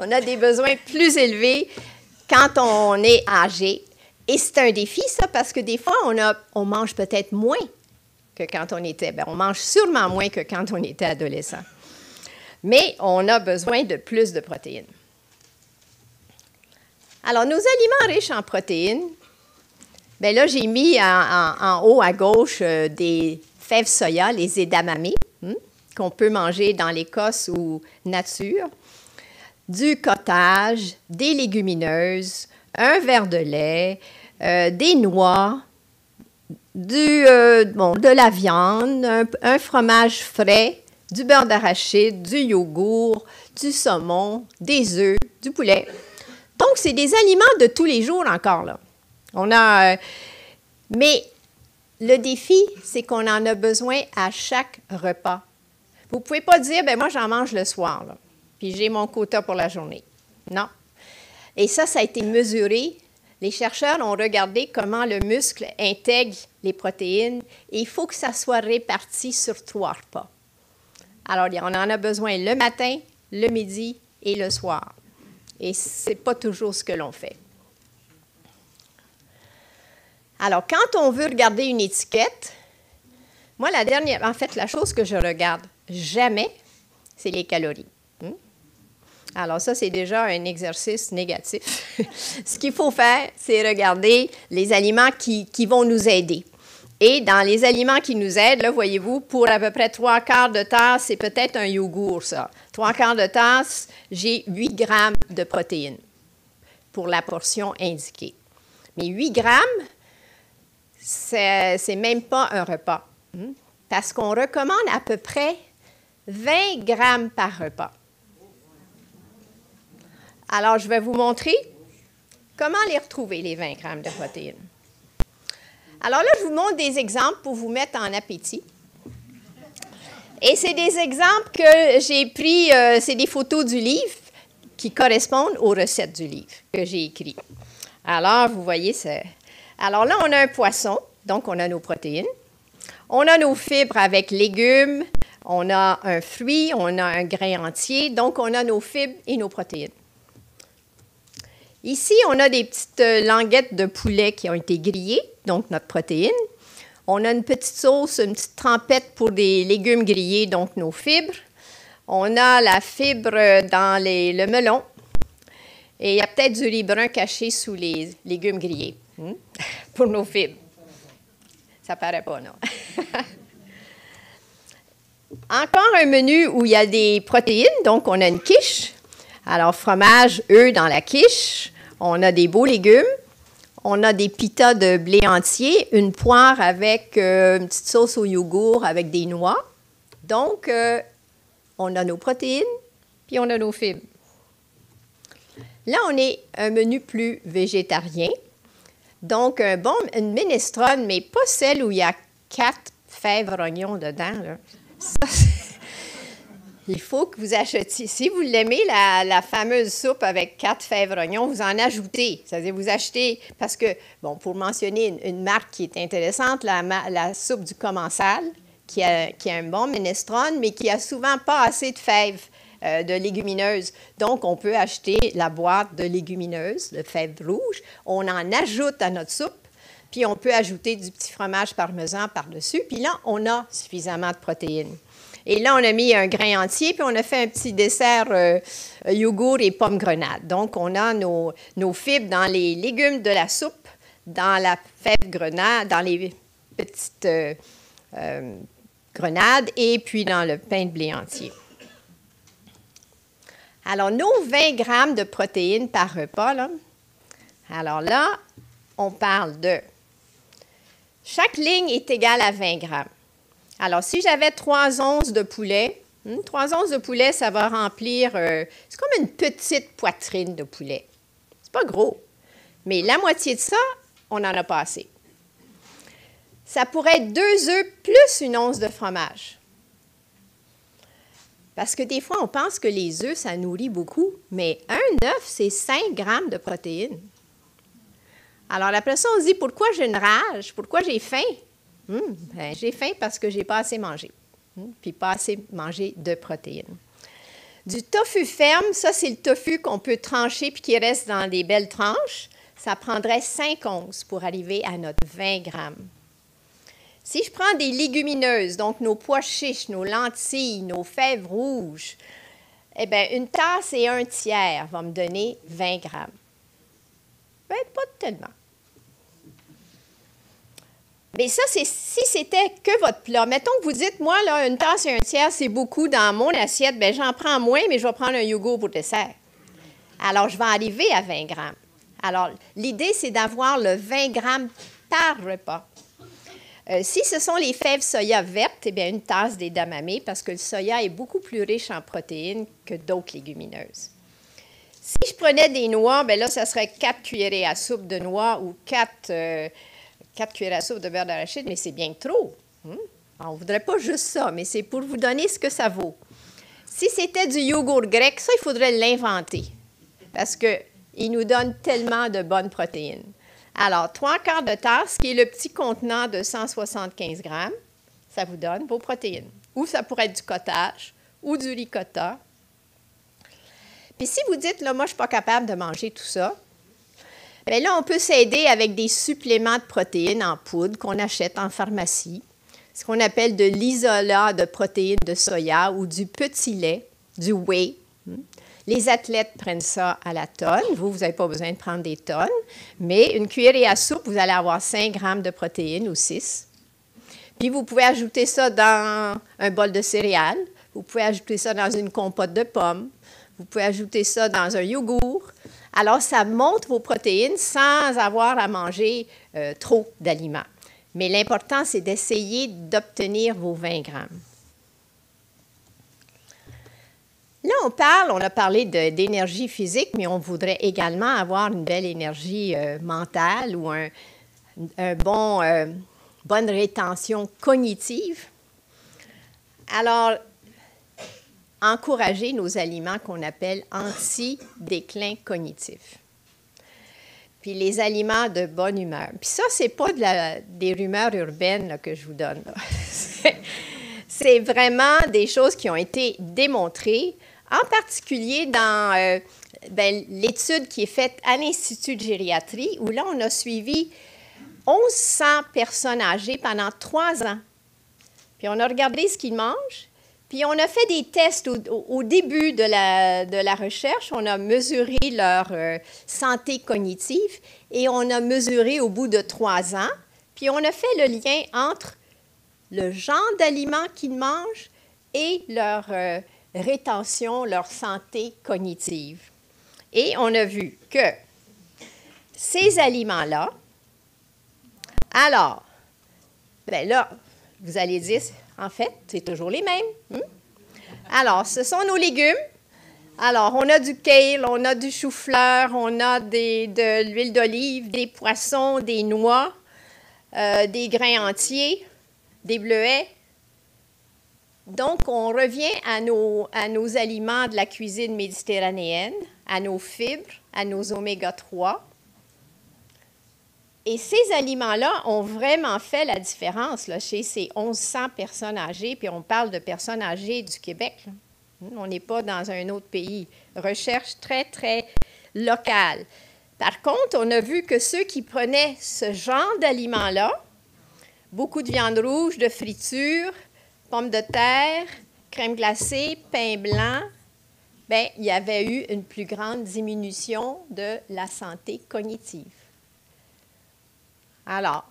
on a des besoins plus élevés quand on est âgé. Et c'est un défi, ça, parce que des fois, on mange peut-être moins que quand on était. Bien, on mange sûrement moins que quand on était adolescent. Mais on a besoin de plus de protéines. Alors, nos aliments riches en protéines, bien là, j'ai mis en haut à gauche des fèves soya, les edamame, qu'on peut manger dans l'Écosse ou nature, du cottage, des légumineuses, un verre de lait, des noix, de la viande, un fromage frais, du beurre d'arachide, du yogourt, du saumon, des œufs, du poulet. Donc, c'est des aliments de tous les jours encore, là. Mais le défi, c'est qu'on en a besoin à chaque repas. Vous ne pouvez pas dire, ben moi, j'en mange le soir, là, puis j'ai mon quota pour la journée. Non. Et ça a été mesuré. Les chercheurs ont regardé comment le muscle intègre les protéines et il faut que ça soit réparti sur 3 repas. Alors, on en a besoin le matin, le midi et le soir. Et ce n'est pas toujours ce que l'on fait. Alors, quand on veut regarder une étiquette, moi, la chose que je regarde jamais, c'est les calories. Alors ça, c'est déjà un exercice négatif. Ce qu'il faut faire, c'est regarder les aliments qui vont nous aider. Et dans les aliments qui nous aident, là, voyez-vous, pour à peu près 3/4 de tasse, c'est peut-être un yogourt, ça. 3/4 de tasse, j'ai 8 grammes de protéines pour la portion indiquée. Mais 8 grammes, c'est même pas un repas, hein? Parce qu'on recommande à peu près 20 grammes par repas. Alors, je vais vous montrer comment les retrouver, les 20 grammes de protéines. Alors là, je vous montre des exemples pour vous mettre en appétit. Et c'est des exemples que j'ai pris, c'est des photos du livre qui correspondent aux recettes du livre que j'ai écrit. Alors, vous voyez, alors là, on a un poisson, donc on a nos protéines. On a nos fibres avec légumes, on a un fruit, on a un grain entier, donc on a nos fibres et nos protéines. Ici, on a des petites languettes de poulet qui ont été grillées, donc notre protéine. On a une petite sauce, une petite trempette pour des légumes grillés, donc nos fibres. On a la fibre dans le melon. Et il y a peut-être du riz brun caché sous les légumes grillés, hein? Pour nos fibres. Ça paraît pas, non? Encore un menu où il y a des protéines, donc on a une quiche. Alors, fromage, œufs dans la quiche, on a des beaux légumes, on a des pitas de blé entier, une poire avec une petite sauce au yogourt avec des noix. Donc, on a nos protéines, puis on a nos fibres. Là, on est un menu plus végétarien. Donc, une minestrone, mais pas celle où il y a 4 fèves oignons dedans, là. Ça, il faut que vous achetiez. Si vous l'aimez, la fameuse soupe avec 4 fèves oignons, vous en ajoutez. C'est-à-dire, vous achetez, parce que, bon, pour mentionner une marque qui est intéressante, la soupe du Commensal, qui a un bon minestrone, mais qui n'a souvent pas assez de fèves de légumineuses. Donc, on peut acheter la boîte de légumineuses, de fèves rouges. On en ajoute à notre soupe, puis on peut ajouter du petit fromage parmesan par-dessus. Puis là, on a suffisamment de protéines. Et là, on a mis un grain entier, puis on a fait un petit dessert yogourt et pommes grenades. Donc, on a nos fibres dans les légumes de la soupe, dans la fève grenade, dans les petites grenades, et puis dans le pain de blé entier. Alors, nos 20 grammes de protéines par repas, là. Alors là, on parle de... Chaque ligne est égale à 20 grammes. Alors, si j'avais 3 onces de poulet, 3 onces de poulet, ça va remplir... c'est comme une petite poitrine de poulet. C'est pas gros. Mais la moitié de ça, on n'en a pas assez. Ça pourrait être 2 œufs plus 1 once de fromage. Parce que des fois, on pense que les œufs, ça nourrit beaucoup, mais un œuf, c'est 5 grammes de protéines. Alors, après ça, on se dit, pourquoi j'ai une rage? Pourquoi j'ai faim? Ben, j'ai faim parce que je n'ai pas assez mangé, puis pas assez mangé de protéines. Du tofu ferme, ça, c'est le tofu qu'on peut trancher puis qui reste dans des belles tranches. Ça prendrait 5 onces pour arriver à notre 20 grammes. Si je prends des légumineuses, donc nos pois chiches, nos lentilles, nos fèves rouges, eh bien, 1 tasse et 1/4 va me donner 20 grammes. Ben, pas tellement. Mais ça, c'est si c'était que votre plat. Mettons que vous dites, moi, là, 1 tasse et 1/4, c'est beaucoup dans mon assiette. Bien, j'en prends moins, mais je vais prendre un yogourt pour dessert. Alors, je vais arriver à 20 grammes. Alors, l'idée, c'est d'avoir le 20 grammes par repas. Si ce sont les fèves soya vertes, eh bien, 1 tasse des damamées, parce que le soya est beaucoup plus riche en protéines que d'autres légumineuses. Si je prenais des noix, bien là, ça serait 4 cuillerées à soupe de noix ou 4 cuillères à soupe de beurre d'arachide, mais c'est bien trop. On ne voudrait pas juste ça, mais c'est pour vous donner ce que ça vaut. Si c'était du yogourt grec, ça, il faudrait l'inventer parce qu'il nous donne tellement de bonnes protéines. Alors, 3/4 de tasse, qui est le petit contenant de 175 grammes, ça vous donne vos protéines. Ou ça pourrait être du cottage ou du ricotta. Puis si vous dites, là, moi, je ne suis pas capable de manger tout ça, bien là, on peut s'aider avec des suppléments de protéines en poudre qu'on achète en pharmacie, ce qu'on appelle de l'isolat de protéines de soya ou du petit lait, du whey. Les athlètes prennent ça à la tonne. Vous, vous n'avez pas besoin de prendre des tonnes, mais une cuillerée à soupe, vous allez avoir 5 grammes de protéines ou 6. Puis vous pouvez ajouter ça dans un bol de céréales, vous pouvez ajouter ça dans une compote de pommes, vous pouvez ajouter ça dans un yogourt. Alors, ça monte vos protéines sans avoir à manger trop d'aliments. Mais l'important, c'est d'essayer d'obtenir vos 20 grammes. Là, on a parlé d'énergie physique, mais on voudrait également avoir une belle énergie mentale ou bonne rétention cognitive. Alors, encourager nos aliments qu'on appelle anti-déclin cognitif. Puis les aliments de bonne humeur. Puis ça, ce n'est pas des rumeurs urbaines là, que je vous donne. C'est vraiment des choses qui ont été démontrées, en particulier dans l'étude qui est faite à l'Institut de gériatrie, où là, on a suivi 1100 personnes âgées pendant 3 ans. Puis on a regardé ce qu'ils mangent. Puis on a fait des tests au début de la recherche. On a mesuré leur santé cognitive et on a mesuré au bout de 3 ans. Puis on a fait le lien entre le genre d'aliments qu'ils mangent et leur rétention, leur santé cognitive. Et on a vu que ces aliments-là, alors, bien là, vous allez dire... En fait, c'est toujours les mêmes. Alors, ce sont nos légumes. Alors, on a du kale, on a du chou-fleur, on a de l'huile d'olive, des poissons, des noix, des grains entiers, des bleuets. Donc, on revient à nos aliments de la cuisine méditerranéenne, à nos fibres, à nos oméga-3. Et ces aliments-là ont vraiment fait la différence là, chez ces 1100 personnes âgées, puis on parle de personnes âgées du Québec. Là. On n'est pas dans un autre pays. Recherche très, très locale. Par contre, on a vu que ceux qui prenaient ce genre d'aliments-là, beaucoup de viande rouge, de friture, pommes de terre, crème glacée, pain blanc, bien, il y avait eu une plus grande diminution de la santé cognitive. Alors,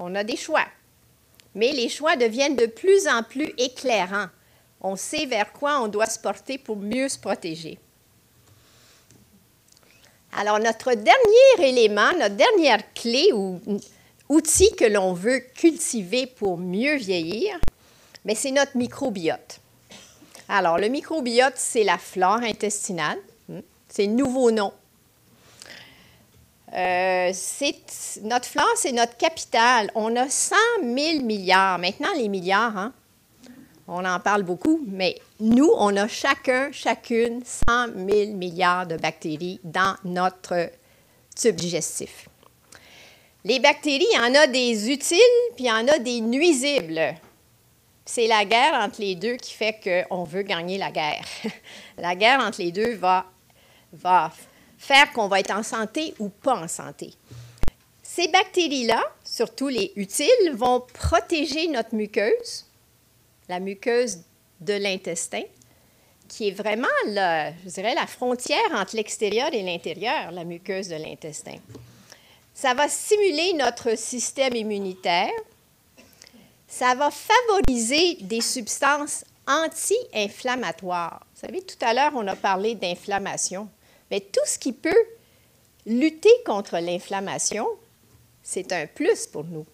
on a des choix, mais les choix deviennent de plus en plus éclairants. On sait vers quoi on doit se porter pour mieux se protéger. Alors, notre dernier élément, notre dernière clé ou outil que l'on veut cultiver pour mieux vieillir, c'est notre microbiote. Alors, le microbiote, c'est la flore intestinale, c'est le nouveau nom. Notre flore, c'est notre capital. On a 100 000 milliards. Maintenant, les milliards, hein? On en parle beaucoup, mais nous, on a chacun, chacune, 100 000 milliards de bactéries dans notre tube digestif. Les bactéries, il y en a des utiles, puis il y en a des nuisibles. C'est la guerre entre les deux qui fait qu'on veut gagner la guerre. La guerre entre les deux va faire qu'on va être en santé ou pas en santé. Ces bactéries-là, surtout les utiles, vont protéger notre muqueuse, la muqueuse de l'intestin, qui est vraiment, je dirais, la frontière entre l'extérieur et l'intérieur, la muqueuse de l'intestin. Ça va stimuler notre système immunitaire. Ça va favoriser des substances anti-inflammatoires. Vous savez, tout à l'heure, on a parlé d'inflammation. Mais tout ce qui peut lutter contre l'inflammation, c'est un plus pour nous.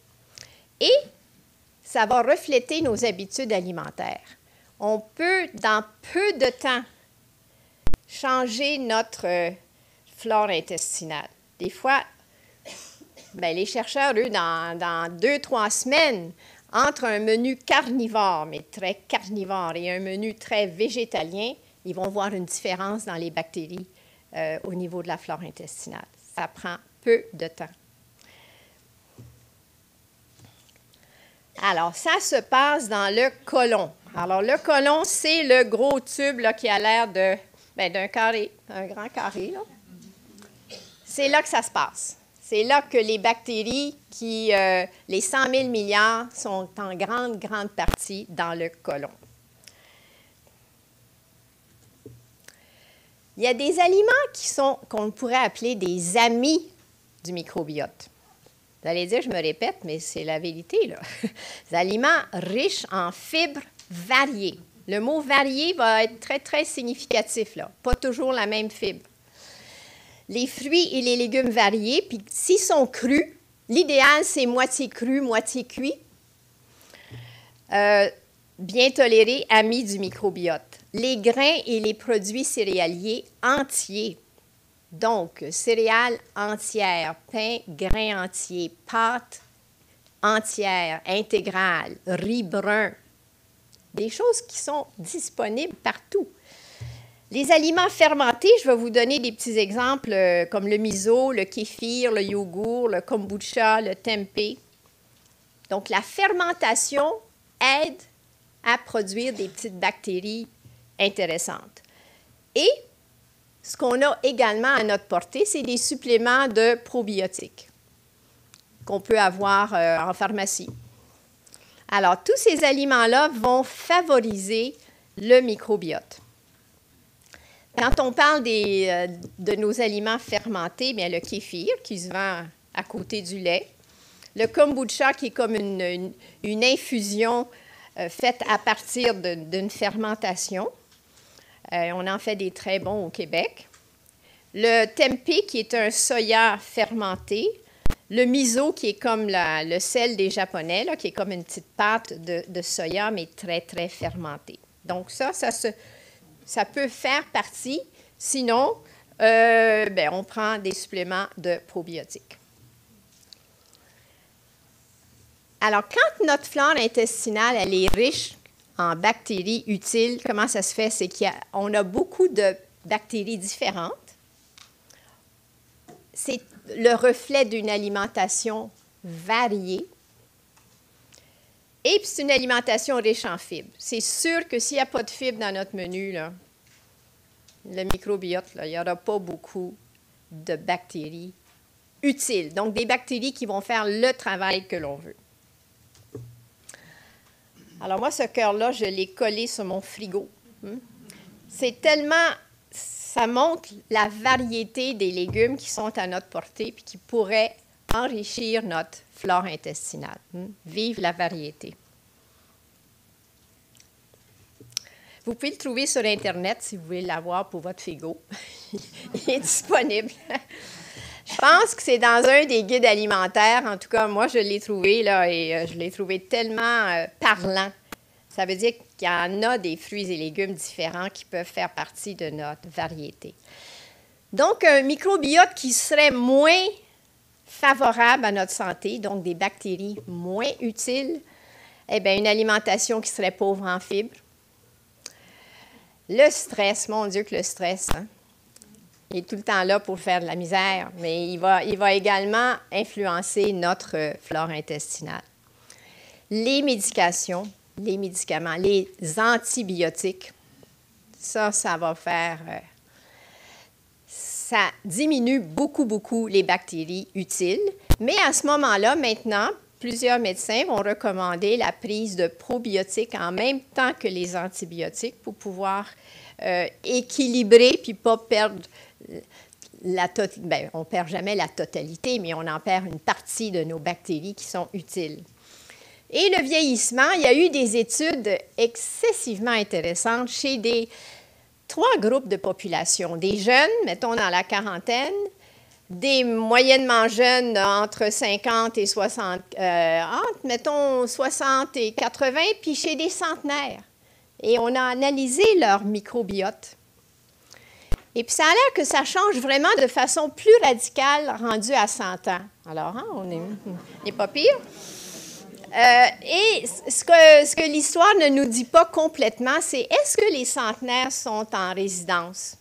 Et ça va refléter nos habitudes alimentaires. On peut, dans peu de temps, changer notre flore intestinale. Des fois, Bien, les chercheurs, eux, dans 2-3 semaines, entre un menu carnivore, mais très carnivore, et un menu très végétalien, ils vont voir une différence dans les bactéries au niveau de la flore intestinale. Ça prend peu de temps. Alors, ça se passe dans le côlon. Alors, le côlon, c'est le gros tube là, qui a l'air d'un carré, un grand carré. C'est là que ça se passe. C'est là que les bactéries, les 100 000 milliards, sont en grande partie dans le côlon. Il y a des aliments qu'on pourrait appeler des amis du microbiote. Vous allez dire, je me répète, mais c'est la vérité, là. Des aliments riches en fibres variées. Le mot « varié » va être très, très significatif, là. Pas toujours la même fibre. Les fruits et les légumes variés, puis s'ils sont crus, l'idéal, c'est moitié cru, moitié cuit. Bien toléré, amis du microbiote. Les grains et les produits céréaliers entiers. Donc, céréales entières, pain, grains entiers, pâtes entières, intégrales, riz brun. Des choses qui sont disponibles partout. Les aliments fermentés, je vais vous donner des petits exemples comme le miso, le kéfir, le yogourt, le kombucha, le tempeh. Donc, la fermentation aide à produire des petites bactéries intéressantes. Et ce qu'on a également à notre portée, c'est des suppléments de probiotiques qu'on peut avoir en pharmacie. Alors, tous ces aliments-là vont favoriser le microbiote. Quand on parle de nos aliments fermentés, bien, le kéfir qui se vend à côté du lait, le kombucha qui est comme une infusion faite à partir d'une fermentation. On en fait des très bons au Québec. Le tempeh, qui est un soya fermenté. Le miso, qui est comme le sel des Japonais, là, qui est comme une petite pâte de soya, mais très, très fermentée. Donc ça peut faire partie. Sinon, on prend des suppléments de probiotiques. Alors, quand notre flore intestinale, elle est riche en bactéries utiles, comment ça se fait? C'est qu'on a beaucoup de bactéries différentes. C'est le reflet d'une alimentation variée. Et puis, c'est une alimentation riche en fibres. C'est sûr que s'il n'y a pas de fibres dans notre menu, là, le microbiote, là, il n'y aura pas beaucoup de bactéries utiles. Donc, des bactéries qui vont faire le travail que l'on veut. Alors moi, ce cœur-là, je l'ai collé sur mon frigo. C'est tellement... Ça montre la variété des légumes qui sont à notre portée et qui pourraient enrichir notre flore intestinale. Vive la variété. Vous pouvez le trouver sur Internet si vous voulez l'avoir pour votre frigo. Il est disponible. Je pense que c'est dans un des guides alimentaires. En tout cas, moi, je l'ai trouvé, là, et je l'ai trouvé tellement parlant. Ça veut dire qu'il y en a des fruits et légumes différents qui peuvent faire partie de notre variété. Donc, un microbiote qui serait moins favorable à notre santé, donc des bactéries moins utiles, eh bien, une alimentation qui serait pauvre en fibres. Le stress, mon Dieu que le stress, hein? Il est tout le temps là pour faire de la misère, mais il va également influencer notre flore intestinale. Les médications, les médicaments, les antibiotiques, ça va faire... ça diminue beaucoup, beaucoup les bactéries utiles. Mais à ce moment-là, maintenant, plusieurs médecins vont recommander la prise de probiotiques en même temps que les antibiotiques pour pouvoir équilibrer puis pas perdre... on ne perd jamais la totalité, mais on en perd une partie de nos bactéries qui sont utiles. Et le vieillissement, il y a eu des études excessivement intéressantes chez trois groupes de population. Des jeunes, mettons dans la quarantaine, des moyennement jeunes entre 50 et 60, mettons 60 et 80, puis chez des centenaires. Et on a analysé leur microbiote. Et puis, ça a l'air que ça change vraiment de façon plus radicale rendu à 100 ans. Alors, hein, on n'est pas pire. Et ce que l'histoire ne nous dit pas complètement, c'est est-ce que les centenaires sont en résidence?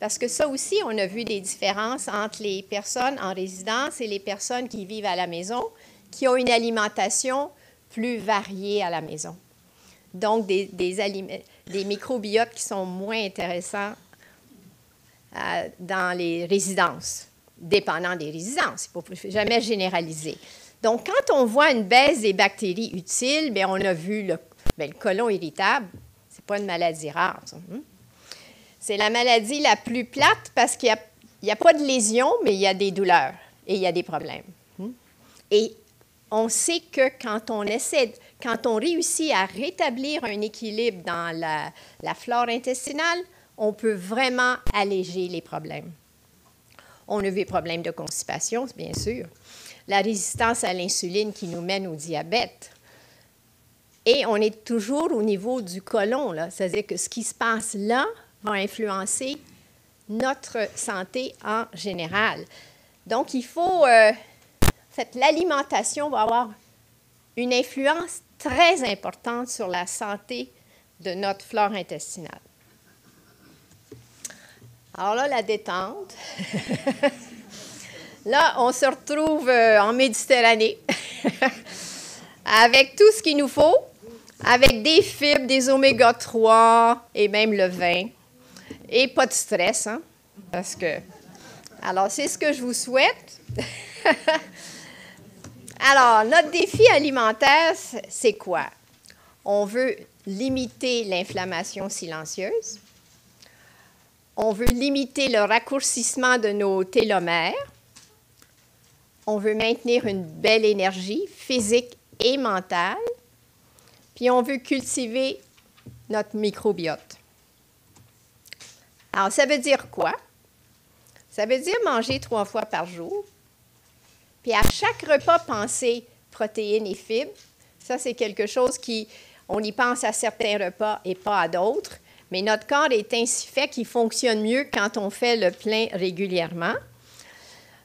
Parce que ça aussi, on a vu des différences entre les personnes en résidence et les personnes qui vivent à la maison, qui ont une alimentation plus variée à la maison. Donc, des microbiotes qui sont moins intéressants dans les résidences, dépendant des résidences. Il ne faut jamais généraliser. Donc, quand on voit une baisse des bactéries utiles, bien, on a vu le côlon irritable. Ce n'est pas une maladie rare, ça. C'est la maladie la plus plate parce qu'il n'y a pas de lésions, mais il y a des douleurs et il y a des problèmes. Et on sait que quand on réussit à rétablir un équilibre dans la flore intestinale, on peut vraiment alléger les problèmes. On a vu des problèmes de constipation, bien sûr, la résistance à l'insuline qui nous mène au diabète. Et on est toujours au niveau du côlon, là. C'est-à-dire que ce qui se passe là va influencer notre santé en général. Donc, il faut... l'alimentation va avoir une influence très importante sur la santé de notre flore intestinale. Alors là, la détente. Là, on se retrouve en Méditerranée avec tout ce qu'il nous faut, avec des fibres, des oméga-3 et même le vin. Et pas de stress, hein, parce que... Alors, c'est ce que je vous souhaite. Alors, notre défi alimentaire, c'est quoi? On veut limiter l'inflammation silencieuse. On veut limiter le raccourcissement de nos télomères. On veut maintenir une belle énergie physique et mentale. Puis, on veut cultiver notre microbiote. Alors, ça veut dire quoi? Ça veut dire manger 3 fois par jour. Puis à chaque repas, penser protéines et fibres. Ça, c'est quelque chose qui, on y pense à certains repas et pas à d'autres. Mais notre corps est ainsi fait qu'il fonctionne mieux quand on fait le plein régulièrement.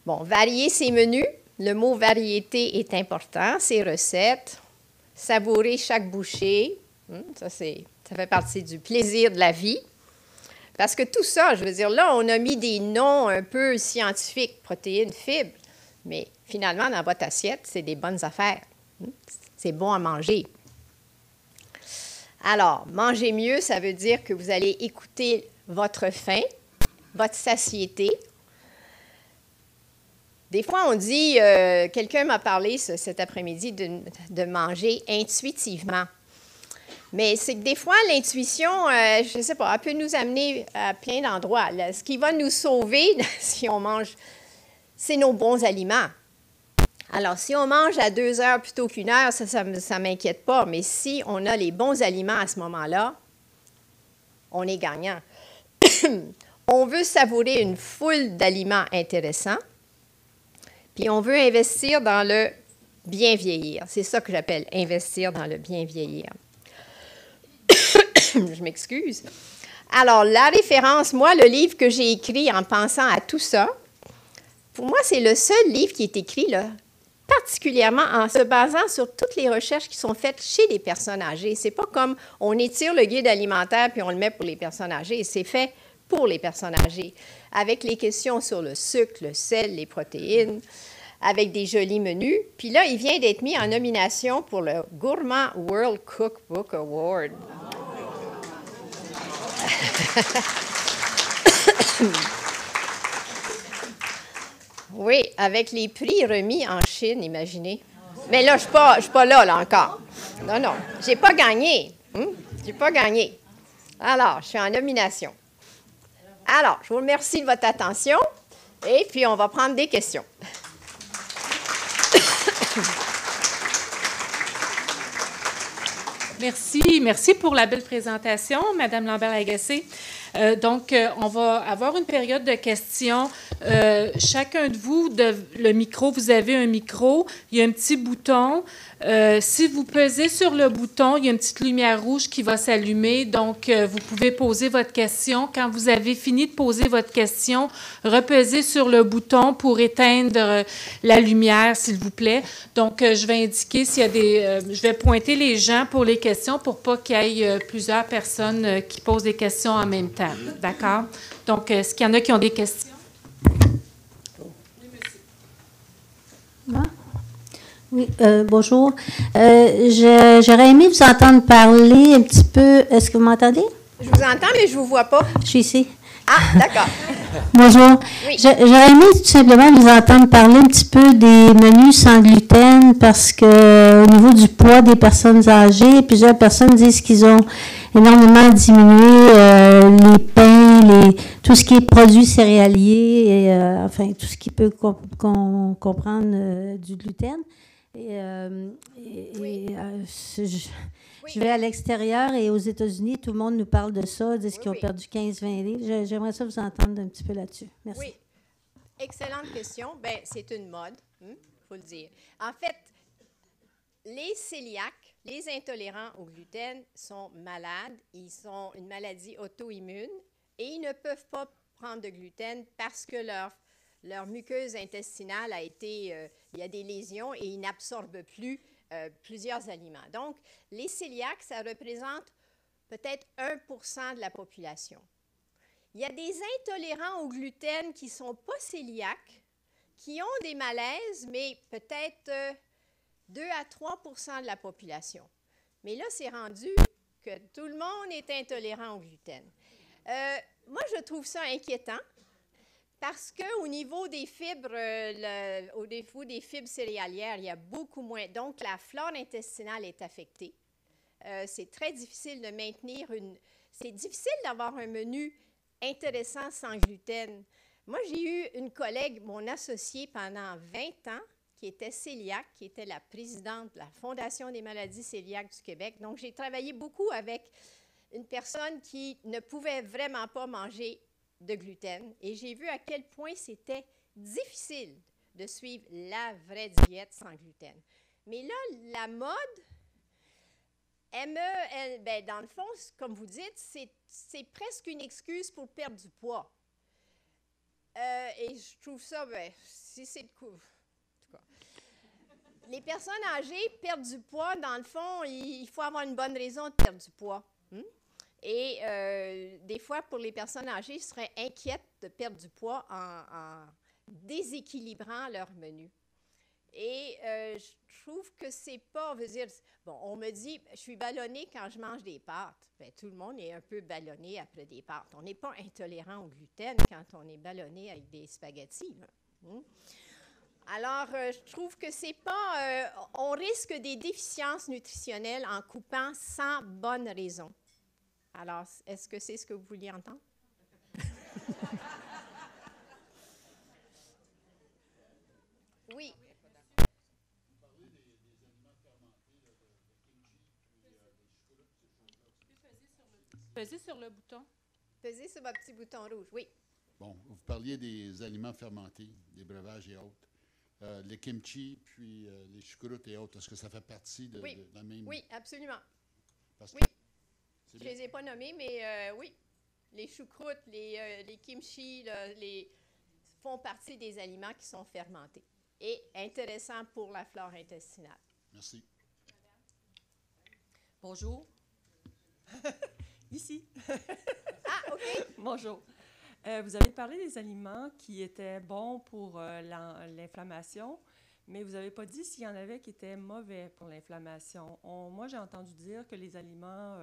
Bon, varier ses menus. Le mot variété est important. Ses recettes. Savourer chaque bouchée. Ça fait partie du plaisir de la vie. Parce que tout ça, je veux dire, là, on a mis des noms un peu scientifiques, protéines, fibres. Mais finalement, dans votre assiette, c'est des bonnes affaires. C'est bon à manger. Alors, manger mieux, ça veut dire que vous allez écouter votre faim, votre satiété. Des fois, on dit, quelqu'un m'a parlé cet après-midi de manger intuitivement. Mais c'est que des fois, l'intuition, je ne sais pas, elle peut nous amener à plein d'endroits. Ce qui va nous sauver, si on mange... c'est nos bons aliments. Alors, si on mange à 2 heures plutôt qu'1 heure, ça ne m'inquiète pas. Mais si on a les bons aliments à ce moment-là, on est gagnant. On veut savourer une foule d'aliments intéressants. Puis, on veut investir dans le bien vieillir. C'est ça que j'appelle investir dans le bien vieillir. Je m'excuse. Alors, la référence, moi, le livre que j'ai écrit en pensant à tout ça, pour moi, c'est le seul livre qui est écrit, là, particulièrement en se basant sur toutes les recherches qui sont faites chez les personnes âgées. C'est pas comme on étire le guide alimentaire puis on le met pour les personnes âgées. C'est fait pour les personnes âgées, avec les questions sur le sucre, le sel, les protéines, avec des jolis menus. Puis là, il vient d'être mis en nomination pour le Gourmand World Cookbook Award. Oui, avec les prix remis en Chine, imaginez. Mais là, je ne suis pas là, là, encore. Non, non, je n'ai pas gagné. Je n'ai pas gagné. Alors, je suis en nomination. Alors, je vous remercie de votre attention et puis on va prendre des questions. Merci. Merci pour la belle présentation, Madame Lambert-Lagacé. Donc, on va avoir une période de questions Chacun de vous, le micro, vous avez un micro, il y a un petit bouton. Si vous pesez sur le bouton, il y a une petite lumière rouge qui va s'allumer. Donc, vous pouvez poser votre question. Quand vous avez fini de poser votre question, repesez sur le bouton pour éteindre la lumière, s'il vous plaît. Donc, je vais indiquer s'il y a je vais pointer les gens pour les questions pour pas qu'il y ait plusieurs personnes qui posent des questions en même temps. D'accord? Donc, est-ce qu'il y en a qui ont des questions? Oui, bonjour. J'aurais aimé vous entendre parler un petit peu. Est-ce que vous m'entendez? Je vous entends, mais je ne vous vois pas. Je suis ici. Ah, d'accord. Bonjour. Oui. J'aurais aimé tout simplement vous entendre parler un petit peu des menus sans gluten parce que au niveau du poids des personnes âgées, plusieurs personnes disent qu'ils ont énormément diminué les pains, tout ce qui est produits céréaliers, et, enfin tout ce qui peut comprendre du gluten. Je vais à l'extérieur et aux États-Unis, tout le monde nous parle de ça, de ceux qui ont perdu 15-20 livres. J'aimerais ça vous entendre un petit peu là-dessus. Merci. Oui. Excellente question. Bien, c'est une mode, faut le dire. En fait, les cœliaques, les intolérants au gluten sont malades. Ils sont une maladie auto-immune et ils ne peuvent pas prendre de gluten parce que leur muqueuse intestinale a été... il y a des lésions et ils n'absorbent plus plusieurs aliments. Donc, les cœliaques, ça représente peut-être 1 % de la population. Il y a des intolérants au gluten qui ne sont pas cœliaques, qui ont des malaises, mais peut-être 2 à 3 % de la population. Mais là, c'est rendu que tout le monde est intolérant au gluten. Moi, je trouve ça inquiétant. Parce qu'au niveau des fibres, au niveau des fibres céréalières, il y a beaucoup moins. Donc, la flore intestinale est affectée. C'est très difficile de maintenir une... C'est difficile d'avoir un menu intéressant sans gluten. Moi, j'ai eu une collègue, mon associée pendant 20 ans, qui était cœliaque, qui était la présidente de la Fondation des maladies cœliaques du Québec. Donc, j'ai travaillé beaucoup avec une personne qui ne pouvait vraiment pas manger de gluten, et j'ai vu à quel point c'était difficile de suivre la vraie diète sans gluten. Mais là, la mode, dans le fond, comme vous dites, c'est presque une excuse pour perdre du poids. Et je trouve ça, si c'est le coup, en tout cas. Les personnes âgées perdent du poids, dans le fond, il faut avoir une bonne raison de perdre du poids. Et des fois, pour les personnes âgées, je serais inquiète de perdre du poids en déséquilibrant leur menu. Et je trouve que c'est pas... Bon, on me dit, je suis ballonnée quand je mange des pâtes. Bien, tout le monde est un peu ballonné après des pâtes. On n'est pas intolérant au gluten quand on est ballonné avec des spaghettis. Alors, je trouve que c'est pas... on risque des déficiences nutritionnelles en coupant sans bonne raison. Alors, est-ce que c'est ce que vous vouliez entendre? Oui. Pesez sur le bouton. Pesez sur votre petit bouton rouge, oui. Bon, vous parliez des aliments fermentés, des breuvages et autres. Le kimchi, puis les choucroutes et autres, est-ce que ça fait partie de la même... Oui, absolument. Parce que je ne les ai pas nommés, mais oui, les choucroutes, les kimchi, font partie des aliments qui sont fermentés et intéressants pour la flore intestinale. Merci. Bonjour. Ici. Ah, OK. Bonjour. Vous avez parlé des aliments qui étaient bons pour l'inflammation, mais vous n'avez pas dit s'il y en avait qui étaient mauvais pour l'inflammation. Moi, j'ai entendu dire que les aliments,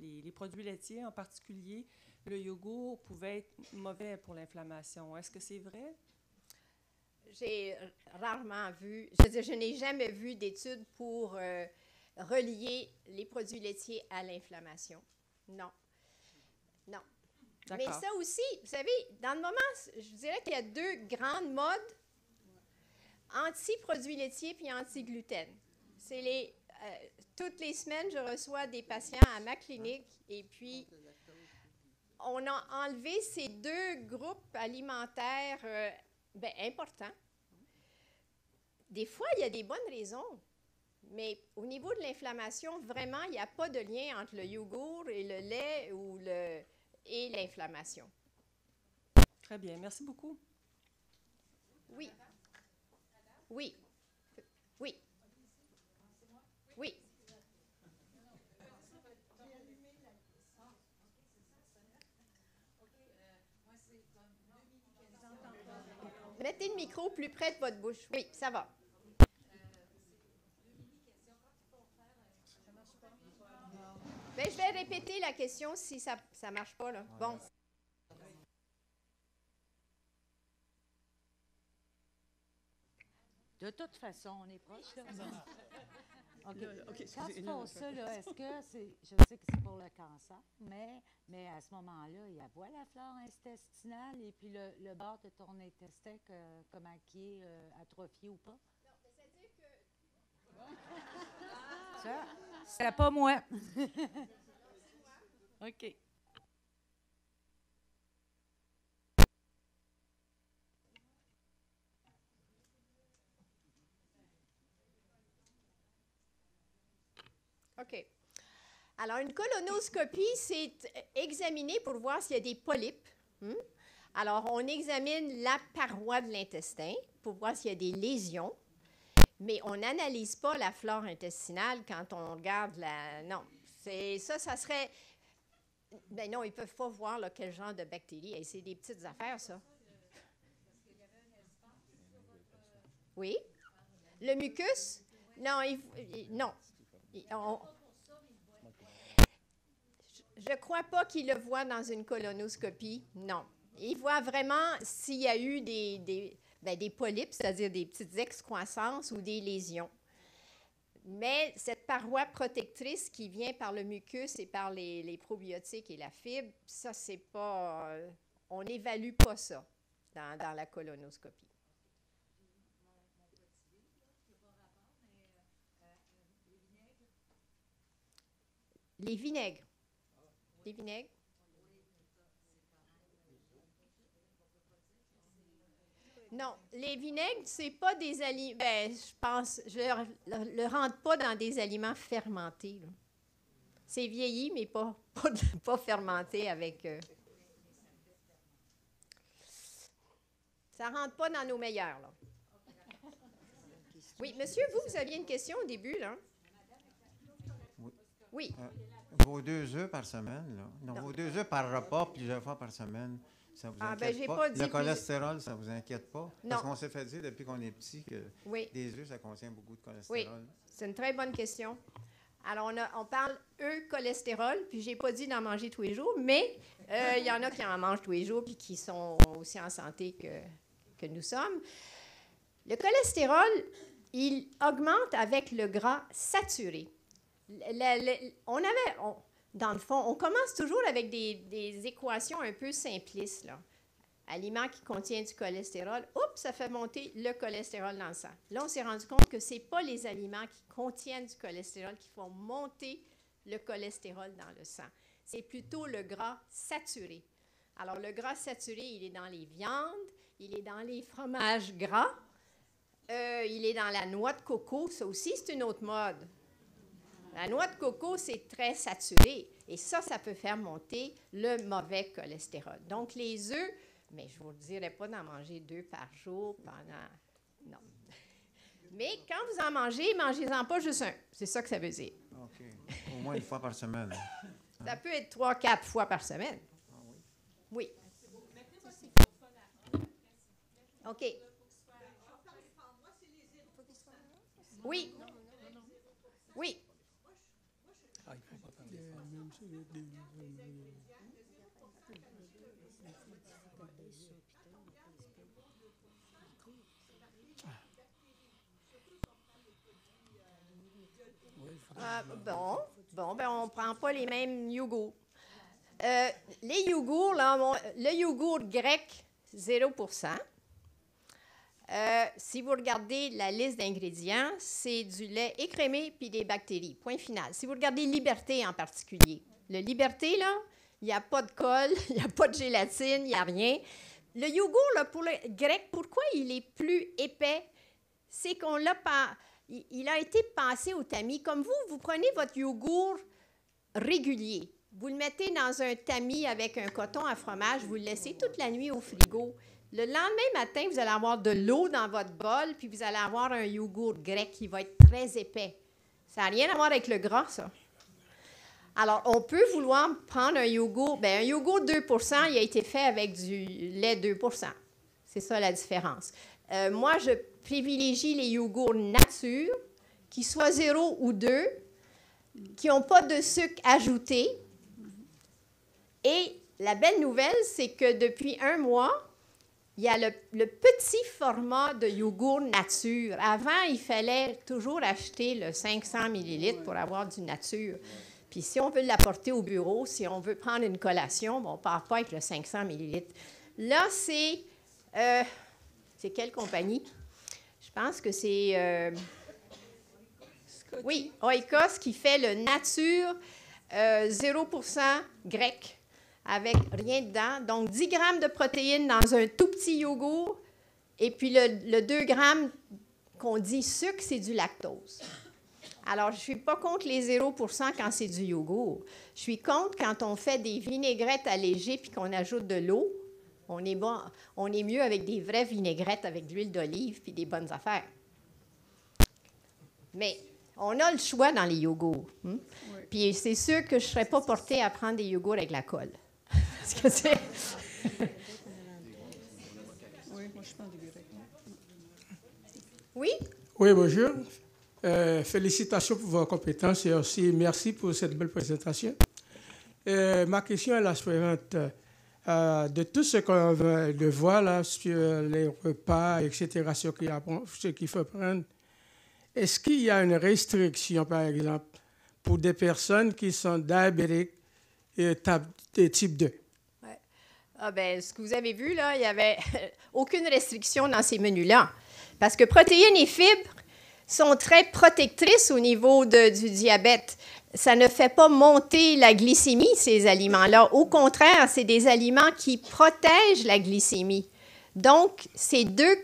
les produits laitiers, en particulier le yogourt, pouvaient être mauvais pour l'inflammation. Est-ce que c'est vrai? J'ai rarement vu, je n'ai jamais vu d'études pour relier les produits laitiers à l'inflammation. Non. Non. Mais ça aussi, vous savez, dans le moment, je dirais qu'il y a deux grandes modes. Anti-produits laitiers puis anti-gluten. Toutes les semaines, je reçois des patients à ma clinique et puis on a enlevé ces deux groupes alimentaires importants. Des fois, il y a des bonnes raisons, mais au niveau de l'inflammation, vraiment, il n'y a pas de lien entre le yogourt et le lait ou et l'inflammation. Très bien, merci beaucoup. Oui. Oui. Oui. Oui. Mettez le micro plus près de votre bouche. Oui, ça va. Ben, je vais répéter la question si ça ne marche pas, là. Bon. De toute façon, on est proche, là. OK. Quand tu poses ça, là, est-ce que c'est... Je sais que c'est pour le cancer, mais à ce moment-là, il y a la flore intestinale et puis le bord de ton intestin, comment qui est atrophié ou pas? Non, mais c'est-à-dire que... Ça, c'était pas moi. OK. OK. Alors, une colonoscopie, c'est examiner pour voir s'il y a des polypes. Alors, on examine la paroi de l'intestin pour voir s'il y a des lésions, mais on n'analyse pas la flore intestinale quand on regarde la... Non, ça serait... Ben non, ils ne peuvent pas voir là, quel genre de bactéries. Et c'est des petites affaires, ça. Oui. Le mucus? Non, non. Je ne crois pas qu'il le voit dans une colonoscopie, non. Il voit vraiment s'il y a eu des polypes, c'est-à-dire des petites excroissances ou des lésions. Mais cette paroi protectrice qui vient par le mucus et par les probiotiques et la fibre, ça, c'est pas... on n'évalue pas ça dans la colonoscopie. Les vinaigres. Les vinaigres. Non, les vinaigres, c'est pas des aliments. Ben, je pense, je le rentre pas dans des aliments fermentés. C'est vieilli, mais pas fermenté avec. Ça rentre pas dans nos meilleurs. Là. Oui, monsieur, vous aviez une question au début, là. Oui. Vos 2 œufs par semaine, là. Non, vos 2 œufs par repas plusieurs fois par semaine, ça vous inquiète pas? Le cholestérol, ça vous inquiète pas? Non. Parce qu'on s'est fait dire depuis qu'on est petit que des œufs, ça contient beaucoup de cholestérol. Oui, c'est une très bonne question. Alors, on parle œufs, cholestérol, puis j'ai pas dit d'en manger tous les jours, mais il y en a qui en mangent tous les jours puis qui sont aussi en santé que nous sommes. Le cholestérol, il augmente avec le gras saturé. Dans le fond, on commence toujours avec des équations un peu simplistes. Là. Aliments qui contiennent du cholestérol, oups, ça fait monter le cholestérol dans le sang. Là, on s'est rendu compte que ce n'est pas les aliments qui contiennent du cholestérol qui font monter le cholestérol dans le sang. C'est plutôt le gras saturé. Alors, le gras saturé, il est dans les viandes, il est dans les fromages gras, il est dans la noix de coco. Ça aussi, c'est une autre mode. La noix de coco, c'est très saturé et ça peut faire monter le mauvais cholestérol. Donc, les œufs, mais je ne vous dirais pas d'en manger 2 par jour pendant... Non. Mais quand vous en mangez, mangez-en pas juste un. C'est ça que ça veut dire. OK. Au moins une fois par semaine. Hein? Ça peut être 3-4 fois par semaine. Ah oui? Oui. OK. Oui. Oui. On ne prend pas les mêmes yogourts. Les yogourts, là, le yogourt grec, 0%. Si vous regardez la liste d'ingrédients, c'est du lait écrémé puis des bactéries. Point final. Si vous regardez Liberté en particulier, le Liberté, là, il n'y a pas de colle, il n'y a pas de gélatine, il n'y a rien. Le yogourt, là, pour le grec, pourquoi il est plus épais? C'est qu'on l'a pas... Il a été passé au tamis. Comme vous, vous prenez votre yogourt régulier. Vous le mettez dans un tamis avec un coton à fromage. Vous le laissez toute la nuit au frigo. Le lendemain matin, vous allez avoir de l'eau dans votre bol, puis vous allez avoir un yogourt grec qui va être très épais. Ça n'a rien à voir avec le gras, ça. Alors, on peut vouloir prendre un yogourt. Bien, un yogourt 2 %, il a été fait avec du lait 2 %. C'est ça la différence. Moi, je privilégie les yogourts nature, qui soient 0 ou 2, qui n'ont pas de sucre ajouté. Et la belle nouvelle, c'est que depuis un mois, il y a le petit format de yogourt nature. Avant, il fallait toujours acheter le 500 ml pour avoir du nature. Puis si on veut l'apporter au bureau, si on veut prendre une collation, ben on ne part pas avec le 500 ml. Là, c'est quelle compagnie? Je pense que c'est... oui, Oikos qui fait le nature 0 % grec. Avec rien dedans. Donc, 10 grammes de protéines dans un tout petit yogourt. Et puis, le 2 grammes qu'on dit sucre, c'est du lactose. Alors, je ne suis pas contre les 0 % quand c'est du yogourt. Je suis contre quand on fait des vinaigrettes allégées puis qu'on ajoute de l'eau. On est bon, on est mieux avec des vraies vinaigrettes avec de l'huile d'olive puis des bonnes affaires. Mais... on a le choix dans les yogourts. Hein? Oui. Puis c'est sûr que je ne serais pas portée à prendre des yogourts avec la colle. Parce que c'est... Oui? Oui, bonjour. Félicitations pour vos compétences et aussi merci pour cette belle présentation. Ma question est la suivante. De tout ce qu'on voit là sur les repas, etc., ce qu'il faut prendre, est-ce qu'il y a une restriction, par exemple, pour des personnes qui sont diabétiques et type 2? Ouais. Ah ben, ce que vous avez vu, là, il n'y avait aucune restriction dans ces menus-là. Parce que protéines et fibres sont très protectrices au niveau du diabète. Ça ne fait pas monter la glycémie, ces aliments-là. Au contraire, c'est des aliments qui protègent la glycémie. Donc, ces deux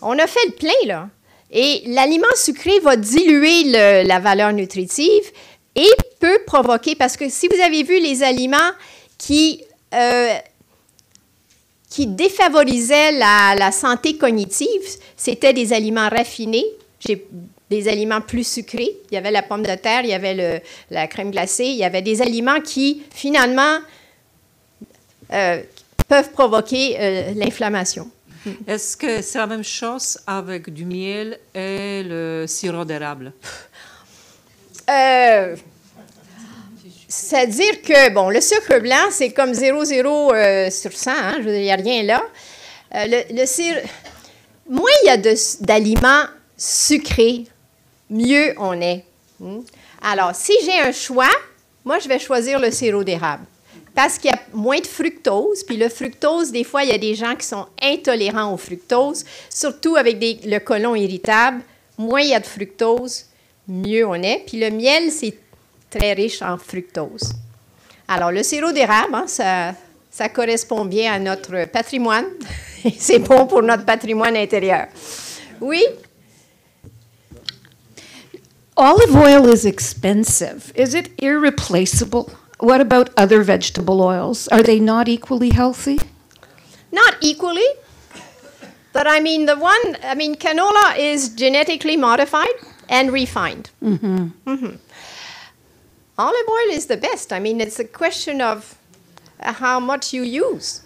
on a fait le plein, là. Et l'aliment sucré va diluer la valeur nutritive et peut provoquer, parce que si vous avez vu les aliments qui défavorisaient la santé cognitive, c'était des aliments raffinés, des aliments plus sucrés. Il y avait la pomme de terre, il y avait la crème glacée, il y avait des aliments qui, finalement, peuvent provoquer l'inflammation. Est-ce que c'est la même chose avec du miel et le sirop d'érable? C'est-à-dire que, bon, le sucre blanc, c'est comme 0,0 sur 100, hein, je veux dire, il n'y a rien là. Moins il y a d'aliments sucrés, mieux on est. Alors, si j'ai un choix, moi, je vais choisir le sirop d'érable parce qu'il y a moins de fructose. Puis le fructose, des fois, il y a des gens qui sont intolérants au fructose, surtout avec le côlon irritable. Moins il y a de fructose, mieux on est. Puis le miel, c'est très riche en fructose. Alors, le sirop d'érable, hein, ça correspond bien à notre patrimoine. C'est bon pour notre patrimoine intérieur. Oui? Olive oil is expensive. Is it irreplaceable? What about other vegetable oils? Are they not equally healthy? Not equally. But I mean, canola is genetically modified and refined. Olive oil is the best. I mean, it's a question of how much you use.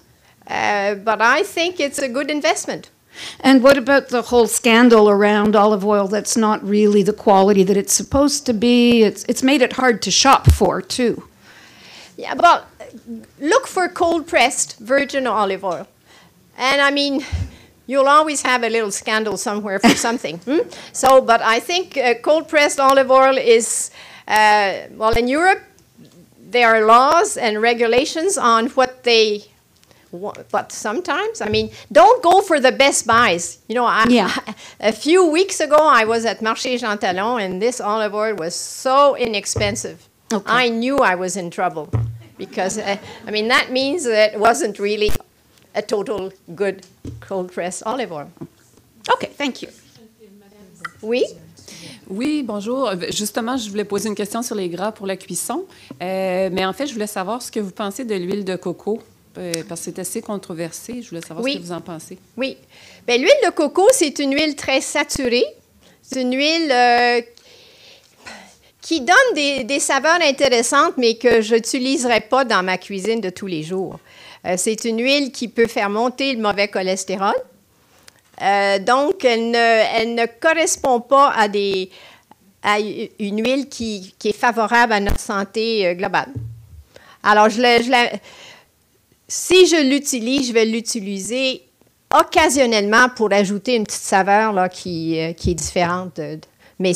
But I think it's a good investment. And what about the whole scandal around olive oil that's not really the quality that it's supposed to be? It's made it hard to shop for, too. Yeah, well, look for cold-pressed virgin olive oil. And, I mean, you'll always have a little scandal somewhere for something. So, but I think cold-pressed olive oil is, well, in Europe, there are laws and regulations on what they... But sometimes, I mean, don't go for the best buys. You know, a few weeks ago, I was at Marché Jean Talon, and this olive oil was so inexpensive. Okay. I knew I was in trouble because, I mean, that means that it wasn't really a total good cold-pressed olive oil. Okay, thank you. Oui? Oui, bonjour. Justement, je voulais poser une question sur les gras pour la cuisson, mais en fait, je voulais savoir ce que vous pensez de l'huile de coco. Parce que c'est assez controversé. Je voulais savoir ce que vous en pensez. Oui. Bien, l'huile de coco, c'est une huile très saturée. C'est une huile qui donne des saveurs intéressantes, mais que je n'utiliserai pas dans ma cuisine de tous les jours. C'est une huile qui peut faire monter le mauvais cholestérol. Donc, elle ne correspond pas à, une huile qui est favorable à notre santé globale. Alors, si je l'utilise, je vais l'utiliser occasionnellement pour ajouter une petite saveur là, qui est différente. Mais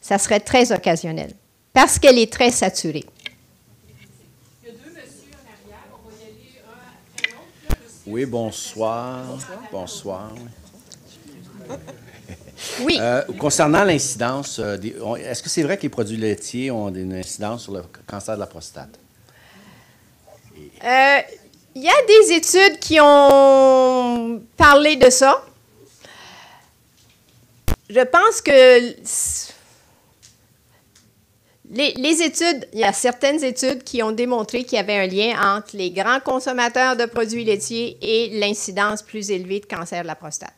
ça serait très occasionnel parce qu'elle est très saturée. Il y a deux messieurs en arrière. On va y aller un après l'autre. Oui, bonsoir. Bonsoir. Oui. Concernant l'incidence, est-ce que c'est vrai que les produits laitiers ont une incidence sur le cancer de la prostate? Il y a des études qui ont parlé de ça. Je pense que il y a certaines études qui ont démontré qu'il y avait un lien entre les grands consommateurs de produits laitiers et l'incidence plus élevée de cancer de la prostate.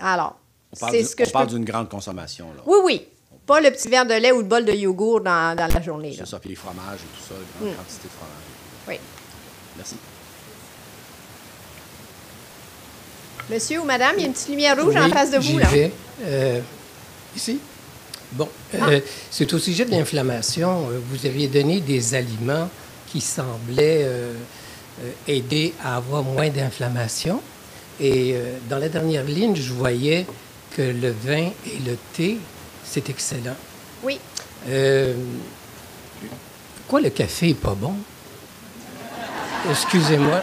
Alors, c'est ce que je parle d'une grande consommation, là. Oui, oui. Pas le petit verre de lait ou le bol de yogourt dans la journée. C'est ça, puis les fromages et tout ça, une grande quantité de fromage. Oui. Merci. Monsieur ou madame, il y a une petite lumière rouge en face de vous. Là. Ici? Bon. C'est au sujet de l'inflammation. Vous aviez donné des aliments qui semblaient aider à avoir moins d'inflammation. Et dans la dernière ligne, je voyais que le vin et le thé, c'est excellent. Oui. Pourquoi le café n'est pas bon? Excusez-moi.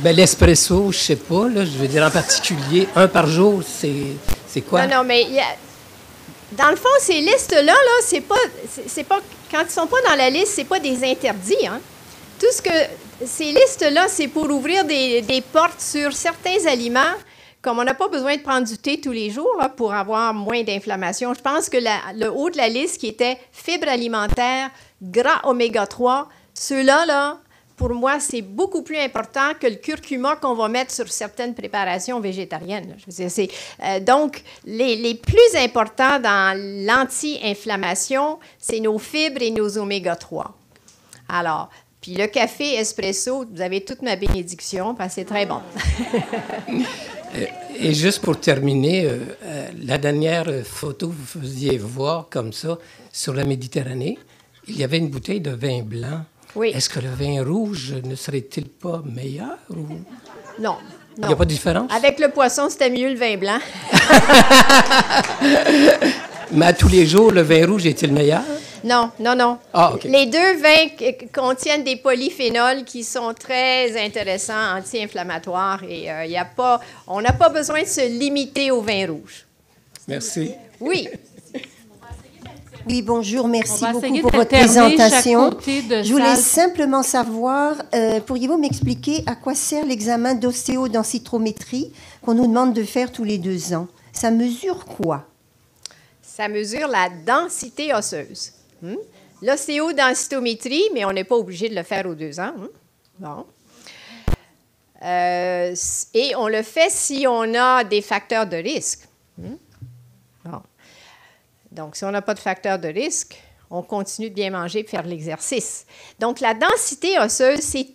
Ben, l'espresso, je ne sais pas, là, je veux dire en particulier, un par jour, c'est quoi? Non, non, mais dans le fond, ces listes-là, là, c'est pas, quand ils ne sont pas dans la liste, ce n'est pas des interdits. Hein. Tout ce que ces listes-là, c'est pour ouvrir des portes sur certains aliments, comme on n'a pas besoin de prendre du thé tous les jours là, pour avoir moins d'inflammation. Je pense que le haut de la liste qui était fibres alimentaires, gras oméga-3, ceux-là, là, pour moi, c'est beaucoup plus important que le curcuma qu'on va mettre sur certaines préparations végétariennes. Je veux dire, donc, les plus importants dans l'anti-inflammation, c'est nos fibres et nos oméga-3. Alors, puis le café espresso, vous avez toute ma bénédiction, parce que c'est très bon. Et juste pour terminer, la dernière photo que vous faisiez voir comme ça, sur la Méditerranée, il y avait une bouteille de vin blanc. Oui. Est-ce que le vin rouge ne serait-il pas meilleur? Ou... Non. Il n'y a pas de différence? Avec le poisson, c'était mieux le vin blanc. Mais à tous les jours, le vin rouge est-il meilleur? Non, non, non. Ah, okay. Les deux vins contiennent des polyphénols qui sont très intéressants, anti-inflammatoires, et on n'a pas besoin de se limiter au vin rouge. Merci. Oui. Oui, bonjour, merci beaucoup pour votre présentation. Je voulais simplement savoir, pourriez-vous m'expliquer à quoi sert l'examen d'ostéodensitométrie qu'on nous demande de faire tous les 2 ans? Ça mesure quoi? Ça mesure la densité osseuse. Hmm? L'ostéodensitométrie, mais on n'est pas obligé de le faire aux 2 ans. Hmm? Bon. Et on le fait si on a des facteurs de risque. Hmm? Bon. Donc, si on n'a pas de facteur de risque, on continue de bien manger et faire de l'exercice. Donc, la densité osseuse, c'est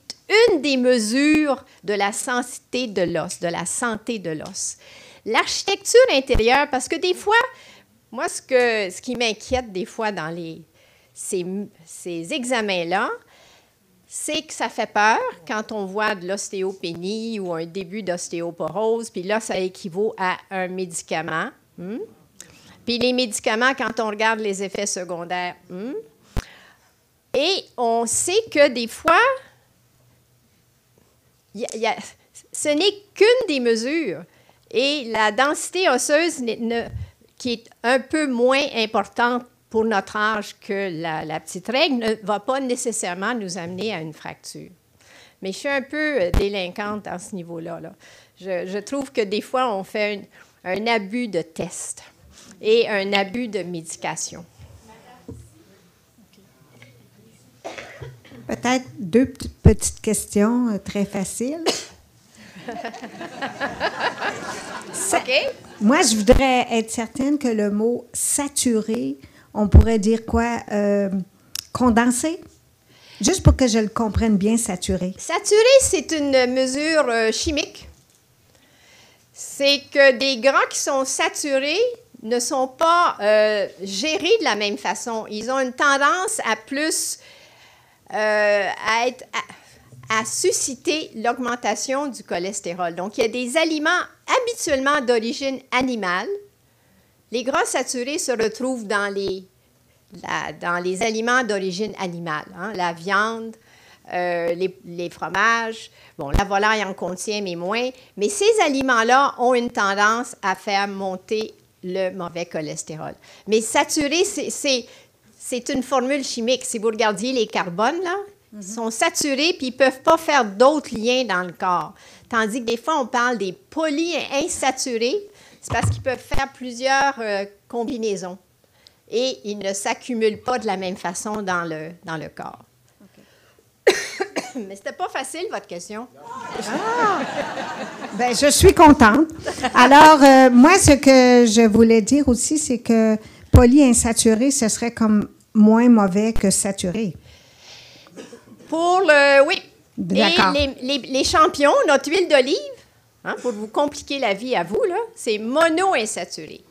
une des mesures de la santé de l'os, de la santé de l'os. L'architecture intérieure, parce que des fois, moi, ce qui m'inquiète des fois dans ces examens-là, c'est que ça fait peur quand on voit de l'ostéopénie ou un début d'ostéoporose, puis là, ça équivaut à un médicament. Hmm? Puis les médicaments, quand on regarde les effets secondaires. Hmm? Et on sait que des fois, ce n'est qu'une des mesures. Et la densité osseuse, qui est un peu moins importante pour notre âge que la petite règle, ne va pas nécessairement nous amener à une fracture. Mais je suis un peu délinquante à ce niveau-là. Là. Je trouve que des fois, on fait un abus de tests. Et un abus de médication. Peut-être 2 petites questions très faciles. Ça, okay. Moi, je voudrais être certaine que le mot « saturé », on pourrait dire quoi? Condensé? Juste pour que je le comprenne bien, saturé. Saturé, c'est une mesure chimique. C'est que des gras qui sont saturés ne sont pas gérés de la même façon. Ils ont une tendance à plus à susciter l'augmentation du cholestérol. Donc, il y a des aliments habituellement d'origine animale. Les gras saturés se retrouvent dans les aliments d'origine animale, hein, la viande, les fromages. Bon, la volaille en contient, mais moins. Mais ces aliments-là ont une tendance à faire monter le mauvais cholestérol. Mais saturé, c'est une formule chimique. Si vous regardiez les carbones, là, ils sont saturés puis ils ne peuvent pas faire d'autres liens dans le corps. Tandis que des fois, on parle des polyinsaturés, c'est parce qu'ils peuvent faire plusieurs combinaisons et ils ne s'accumulent pas de la même façon dans le corps. Okay. Mais c'était pas facile, votre question. Ah! Bien, je suis contente. Alors, moi, ce que je voulais dire aussi, c'est que polyinsaturé, ce serait comme moins mauvais que saturé. Pour le... Oui. D'accord. Les champignons, notre huile d'olive, hein, pour vous compliquer la vie à vous, là, c'est monoinsaturé.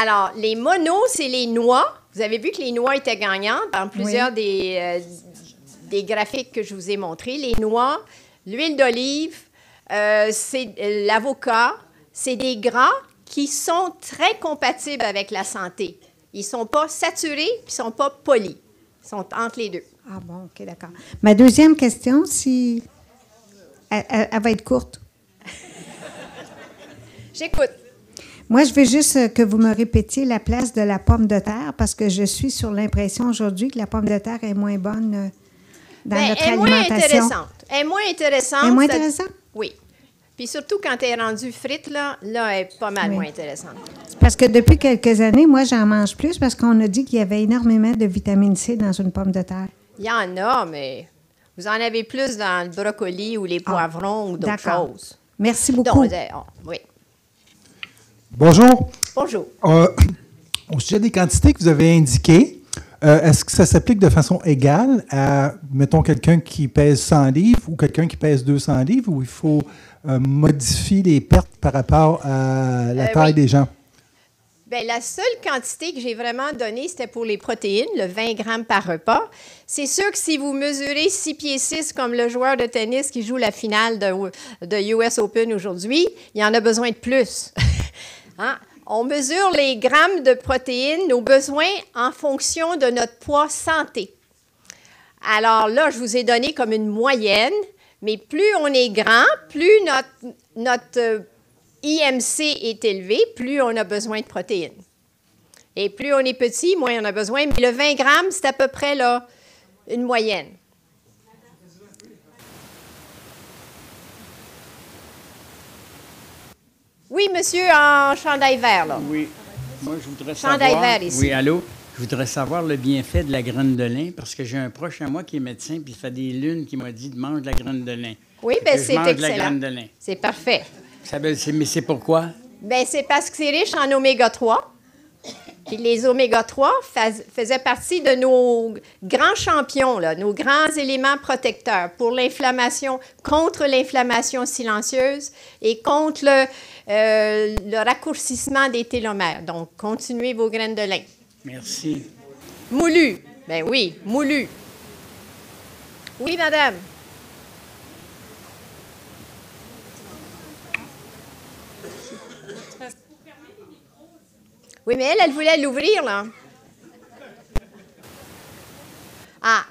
Alors, les monos, c'est les noix. Vous avez vu que les noix étaient gagnantes dans plusieurs oui. Des graphiques que je vous ai montrés, les noix, l'huile d'olive, l'avocat, c'est des gras qui sont très compatibles avec la santé. Ils ne sont pas saturés, ils ne sont pas polis. Ils sont entre les 2. Ah bon, OK, d'accord. Ma deuxième question, si... elle va être courte. J'écoute. Moi, je veux juste que vous me répétiez la place de la pomme de terre, parce que je suis sur l'impression aujourd'hui que la pomme de terre est moins bonne... Dans bien, notre alimentation. Elle est moins intéressante? Oui. Puis surtout quand elle est rendue frite, là, elle est pas mal oui. moins intéressante. Parce que depuis quelques années, moi, j'en mange plus parce qu'on a dit qu'il y avait énormément de vitamine C dans une pomme de terre. Il y en a, mais vous en avez plus dans le brocoli ou les poivrons ou d'autres choses. Merci beaucoup. Donc, oui. Bonjour. Bonjour. Au sujet des quantités que vous avez indiquées, est-ce que ça s'applique de façon égale à, mettons, quelqu'un qui pèse 100 livres ou quelqu'un qui pèse 200 livres, ou il faut modifier les pertes par rapport à la taille oui. des gens? Bien, la seule quantité que j'ai vraiment donnée, c'était pour les protéines, le 20 grammes par repas. C'est sûr que si vous mesurez 6 pieds 6 comme le joueur de tennis qui joue la finale de US Open aujourd'hui, il y en a besoin de plus. Hein? On mesure les grammes de protéines, nos besoins, en fonction de notre poids santé. Alors là, je vous ai donné comme une moyenne, mais plus on est grand, plus notre IMC est élevé, plus on a besoin de protéines. Et plus on est petit, moins on a besoin. Mais le 20 grammes, c'est à peu près là, une moyenne. Oui, monsieur, en chandail vert, là. Oui. Moi, je voudrais savoir... Chandail vert, ici. Oui, allô? Je voudrais savoir le bienfait de la graine de lin, parce que j'ai un proche à moi qui est médecin, puis il fait des lunes qui m'a dit de manger de la graine de lin. Oui, bien, c'est excellent. Je mange de la graine de lin. C'est parfait. Ça, mais c'est pourquoi? Bien, c'est parce que c'est riche en oméga-3. Puis les oméga-3 faisaient partie de nos grands champions, là, nos grands éléments protecteurs pour l'inflammation, contre l'inflammation silencieuse et contre le raccourcissement des télomères. Donc, continuez vos graines de lin. Merci. Moulu. Ben oui, moulu. Oui, madame. Oui, mais elle, elle voulait l'ouvrir, là. Ah.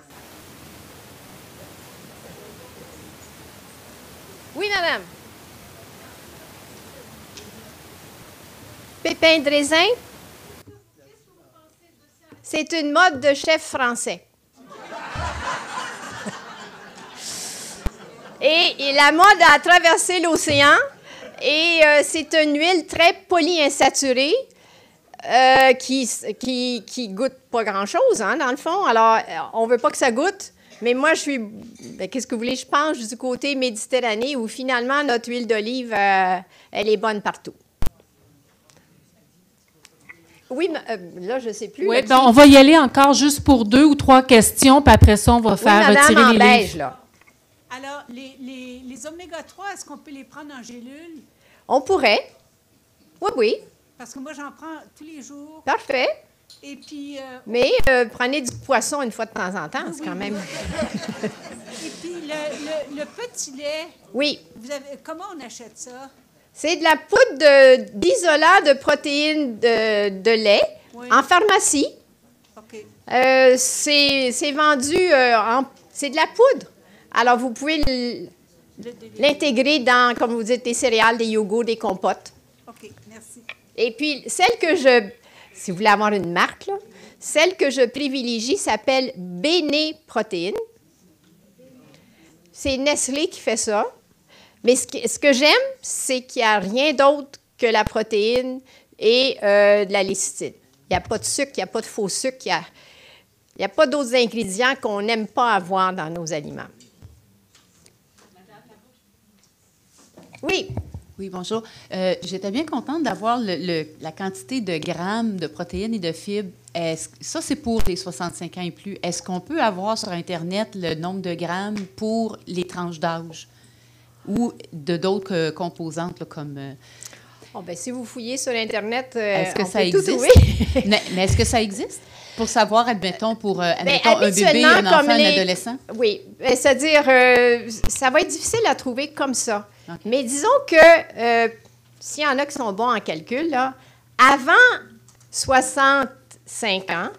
Oui, madame. Pépin de raisin. C'est une mode de chef français. Et la mode a traversé l'océan. Et c'est une huile très polyinsaturée. Qui goûte pas grand-chose, hein, dans le fond. Alors, on veut pas que ça goûte, mais moi, je suis... Ben, qu'est-ce que vous voulez? Je penche du côté Méditerranée où, finalement, notre huile d'olive, elle est bonne partout. Oui, mais, là, je sais plus. Oui, donc, on va y aller encore juste pour 2 ou 3 questions, puis après ça, on va faire retirer les beige, là. Alors, les oméga-3, est-ce qu'on peut les prendre en gélule? On pourrait. Oui, oui. Parce que moi, j'en prends tous les jours. Parfait. Et puis... mais prenez du poisson une fois de temps en temps, oui, c'est quand même... Oui. Et puis, le petit lait... Oui. Vous avez, comment on achète ça? C'est de la poudre d'isolat de protéines de lait, oui, en pharmacie. OK. C'est vendu en... C'est de la poudre. Alors, vous pouvez l'intégrer dans, comme vous dites, des céréales, des yogourts, des compotes. OK, merci. Et puis, celle que je... Si vous voulez avoir une marque, là, celle que je privilégie s'appelle Bene Protein. C'est Nestlé qui fait ça. Mais ce que j'aime, c'est qu'il n'y a rien d'autre que la protéine et de la lécithine. Il n'y a pas de sucre, il n'y a pas de faux sucre, il n'y a pas d'autres ingrédients qu'on n'aime pas avoir dans nos aliments. Oui. Oui, bonjour. J'étais bien contente d'avoir la quantité de grammes de protéines et de fibres. Ça, c'est pour les 65 ans et plus. Est-ce qu'on peut avoir sur Internet le nombre de grammes pour les tranches d'âge ou de d'autres composantes là, comme… Oh, ben, si vous fouillez sur Internet, est-ce que on ça peut existe? Tout trouver. Mais est-ce que ça existe? Pour savoir, admettons, pour admettons, un bébé, un enfant, un adolescent? Oui, c'est-à-dire, ça va être difficile à trouver comme ça. Okay. Mais disons que, s'il y en a qui sont bons en calcul, là, avant 65 ans,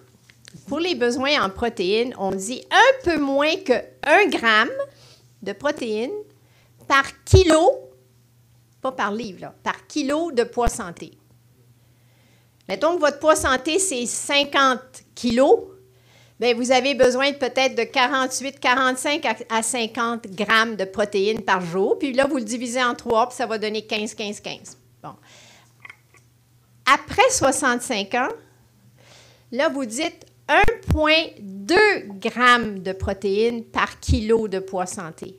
pour les besoins en protéines, on dit un peu moins que 1 gramme de protéines par kilo, pas par livre, là, par kilo de poids santé. Mettons que votre poids santé, c'est 50 kilos. Bien, vous avez besoin peut-être de 48, 45 à 50 grammes de protéines par jour. Puis là, vous le divisez en 3, puis ça va donner 15, 15, 15. Bon. Après 65 ans, là, vous dites 1,2 grammes de protéines par kilo de poids santé.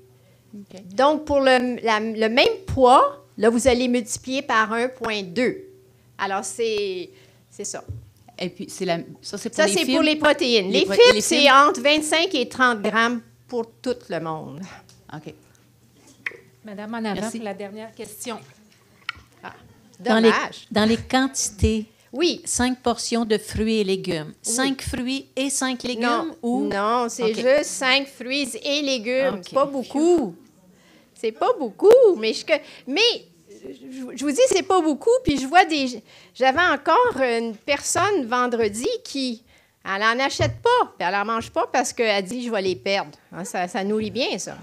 Okay. Donc, pour le même poids, là, vous allez multiplier par 1,2. Alors, c'est ça. Et puis, ça, c'est pour les protéines. Les fibres, c'est entre 25 et 30 grammes pour tout le monde. OK. Madame, en avant pour la dernière question. Ah, dommage. Dans les quantités, oui. 5 portions de fruits et légumes. Oui. 5 fruits et 5 légumes non, ou… Non, c'est okay. Juste 5 fruits et légumes. Okay. C'est pas beaucoup. C'est pas beaucoup, mais je vous dis, c'est pas beaucoup. Puis je vois des... J'avais encore une personne vendredi qui... Elle n'en achète pas, puis elle n'en mange pas parce qu'elle dit « je vais les perdre ». Hein, ça nourrit bien, ça.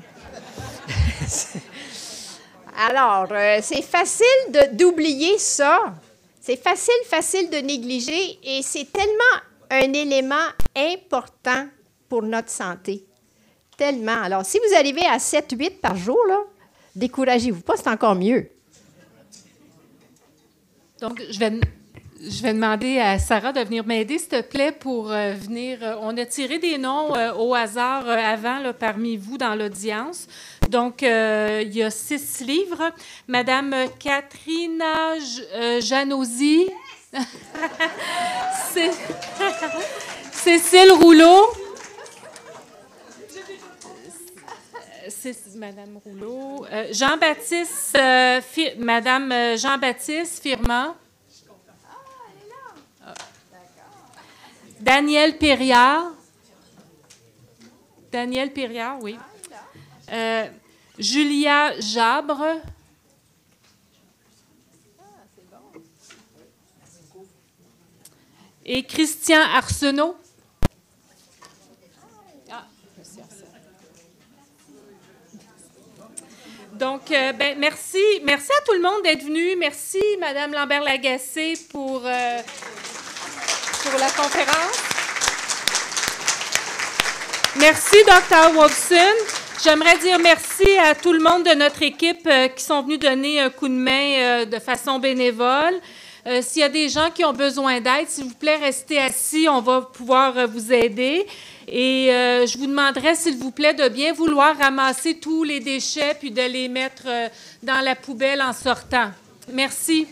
Alors, c'est facile d'oublier ça. C'est facile de négliger et c'est tellement un élément important pour notre santé. Tellement. Alors, si vous arrivez à 7-8 par jour, là, découragez-vous pas, c'est encore mieux. Donc, je vais demander à Sarah de venir m'aider, s'il te plaît, pour venir... on a tiré des noms au hasard avant, là, parmi vous, dans l'audience. Donc, il y a 6 livres. Madame Katrina Janosi, yes! Cécile Rouleau, Madame Rouleau, Jean-Baptiste, Madame Jean-Baptiste Firmin, Daniel Périard. Daniel Périard, oui. Julia Jabre. Et Christian Arsenault. Donc, ben, merci à tout le monde d'être venu. Merci, Madame Lambert-Lagacé, pour la conférence. Merci, Dr. Wolfson. J'aimerais dire merci à tout le monde de notre équipe qui sont venus donner un coup de main de façon bénévole. S'il y a des gens qui ont besoin d'aide, s'il vous plaît, restez assis, on va pouvoir vous aider. Et je vous demanderai, s'il vous plaît, de bien vouloir ramasser tous les déchets puis de les mettre dans la poubelle en sortant. Merci.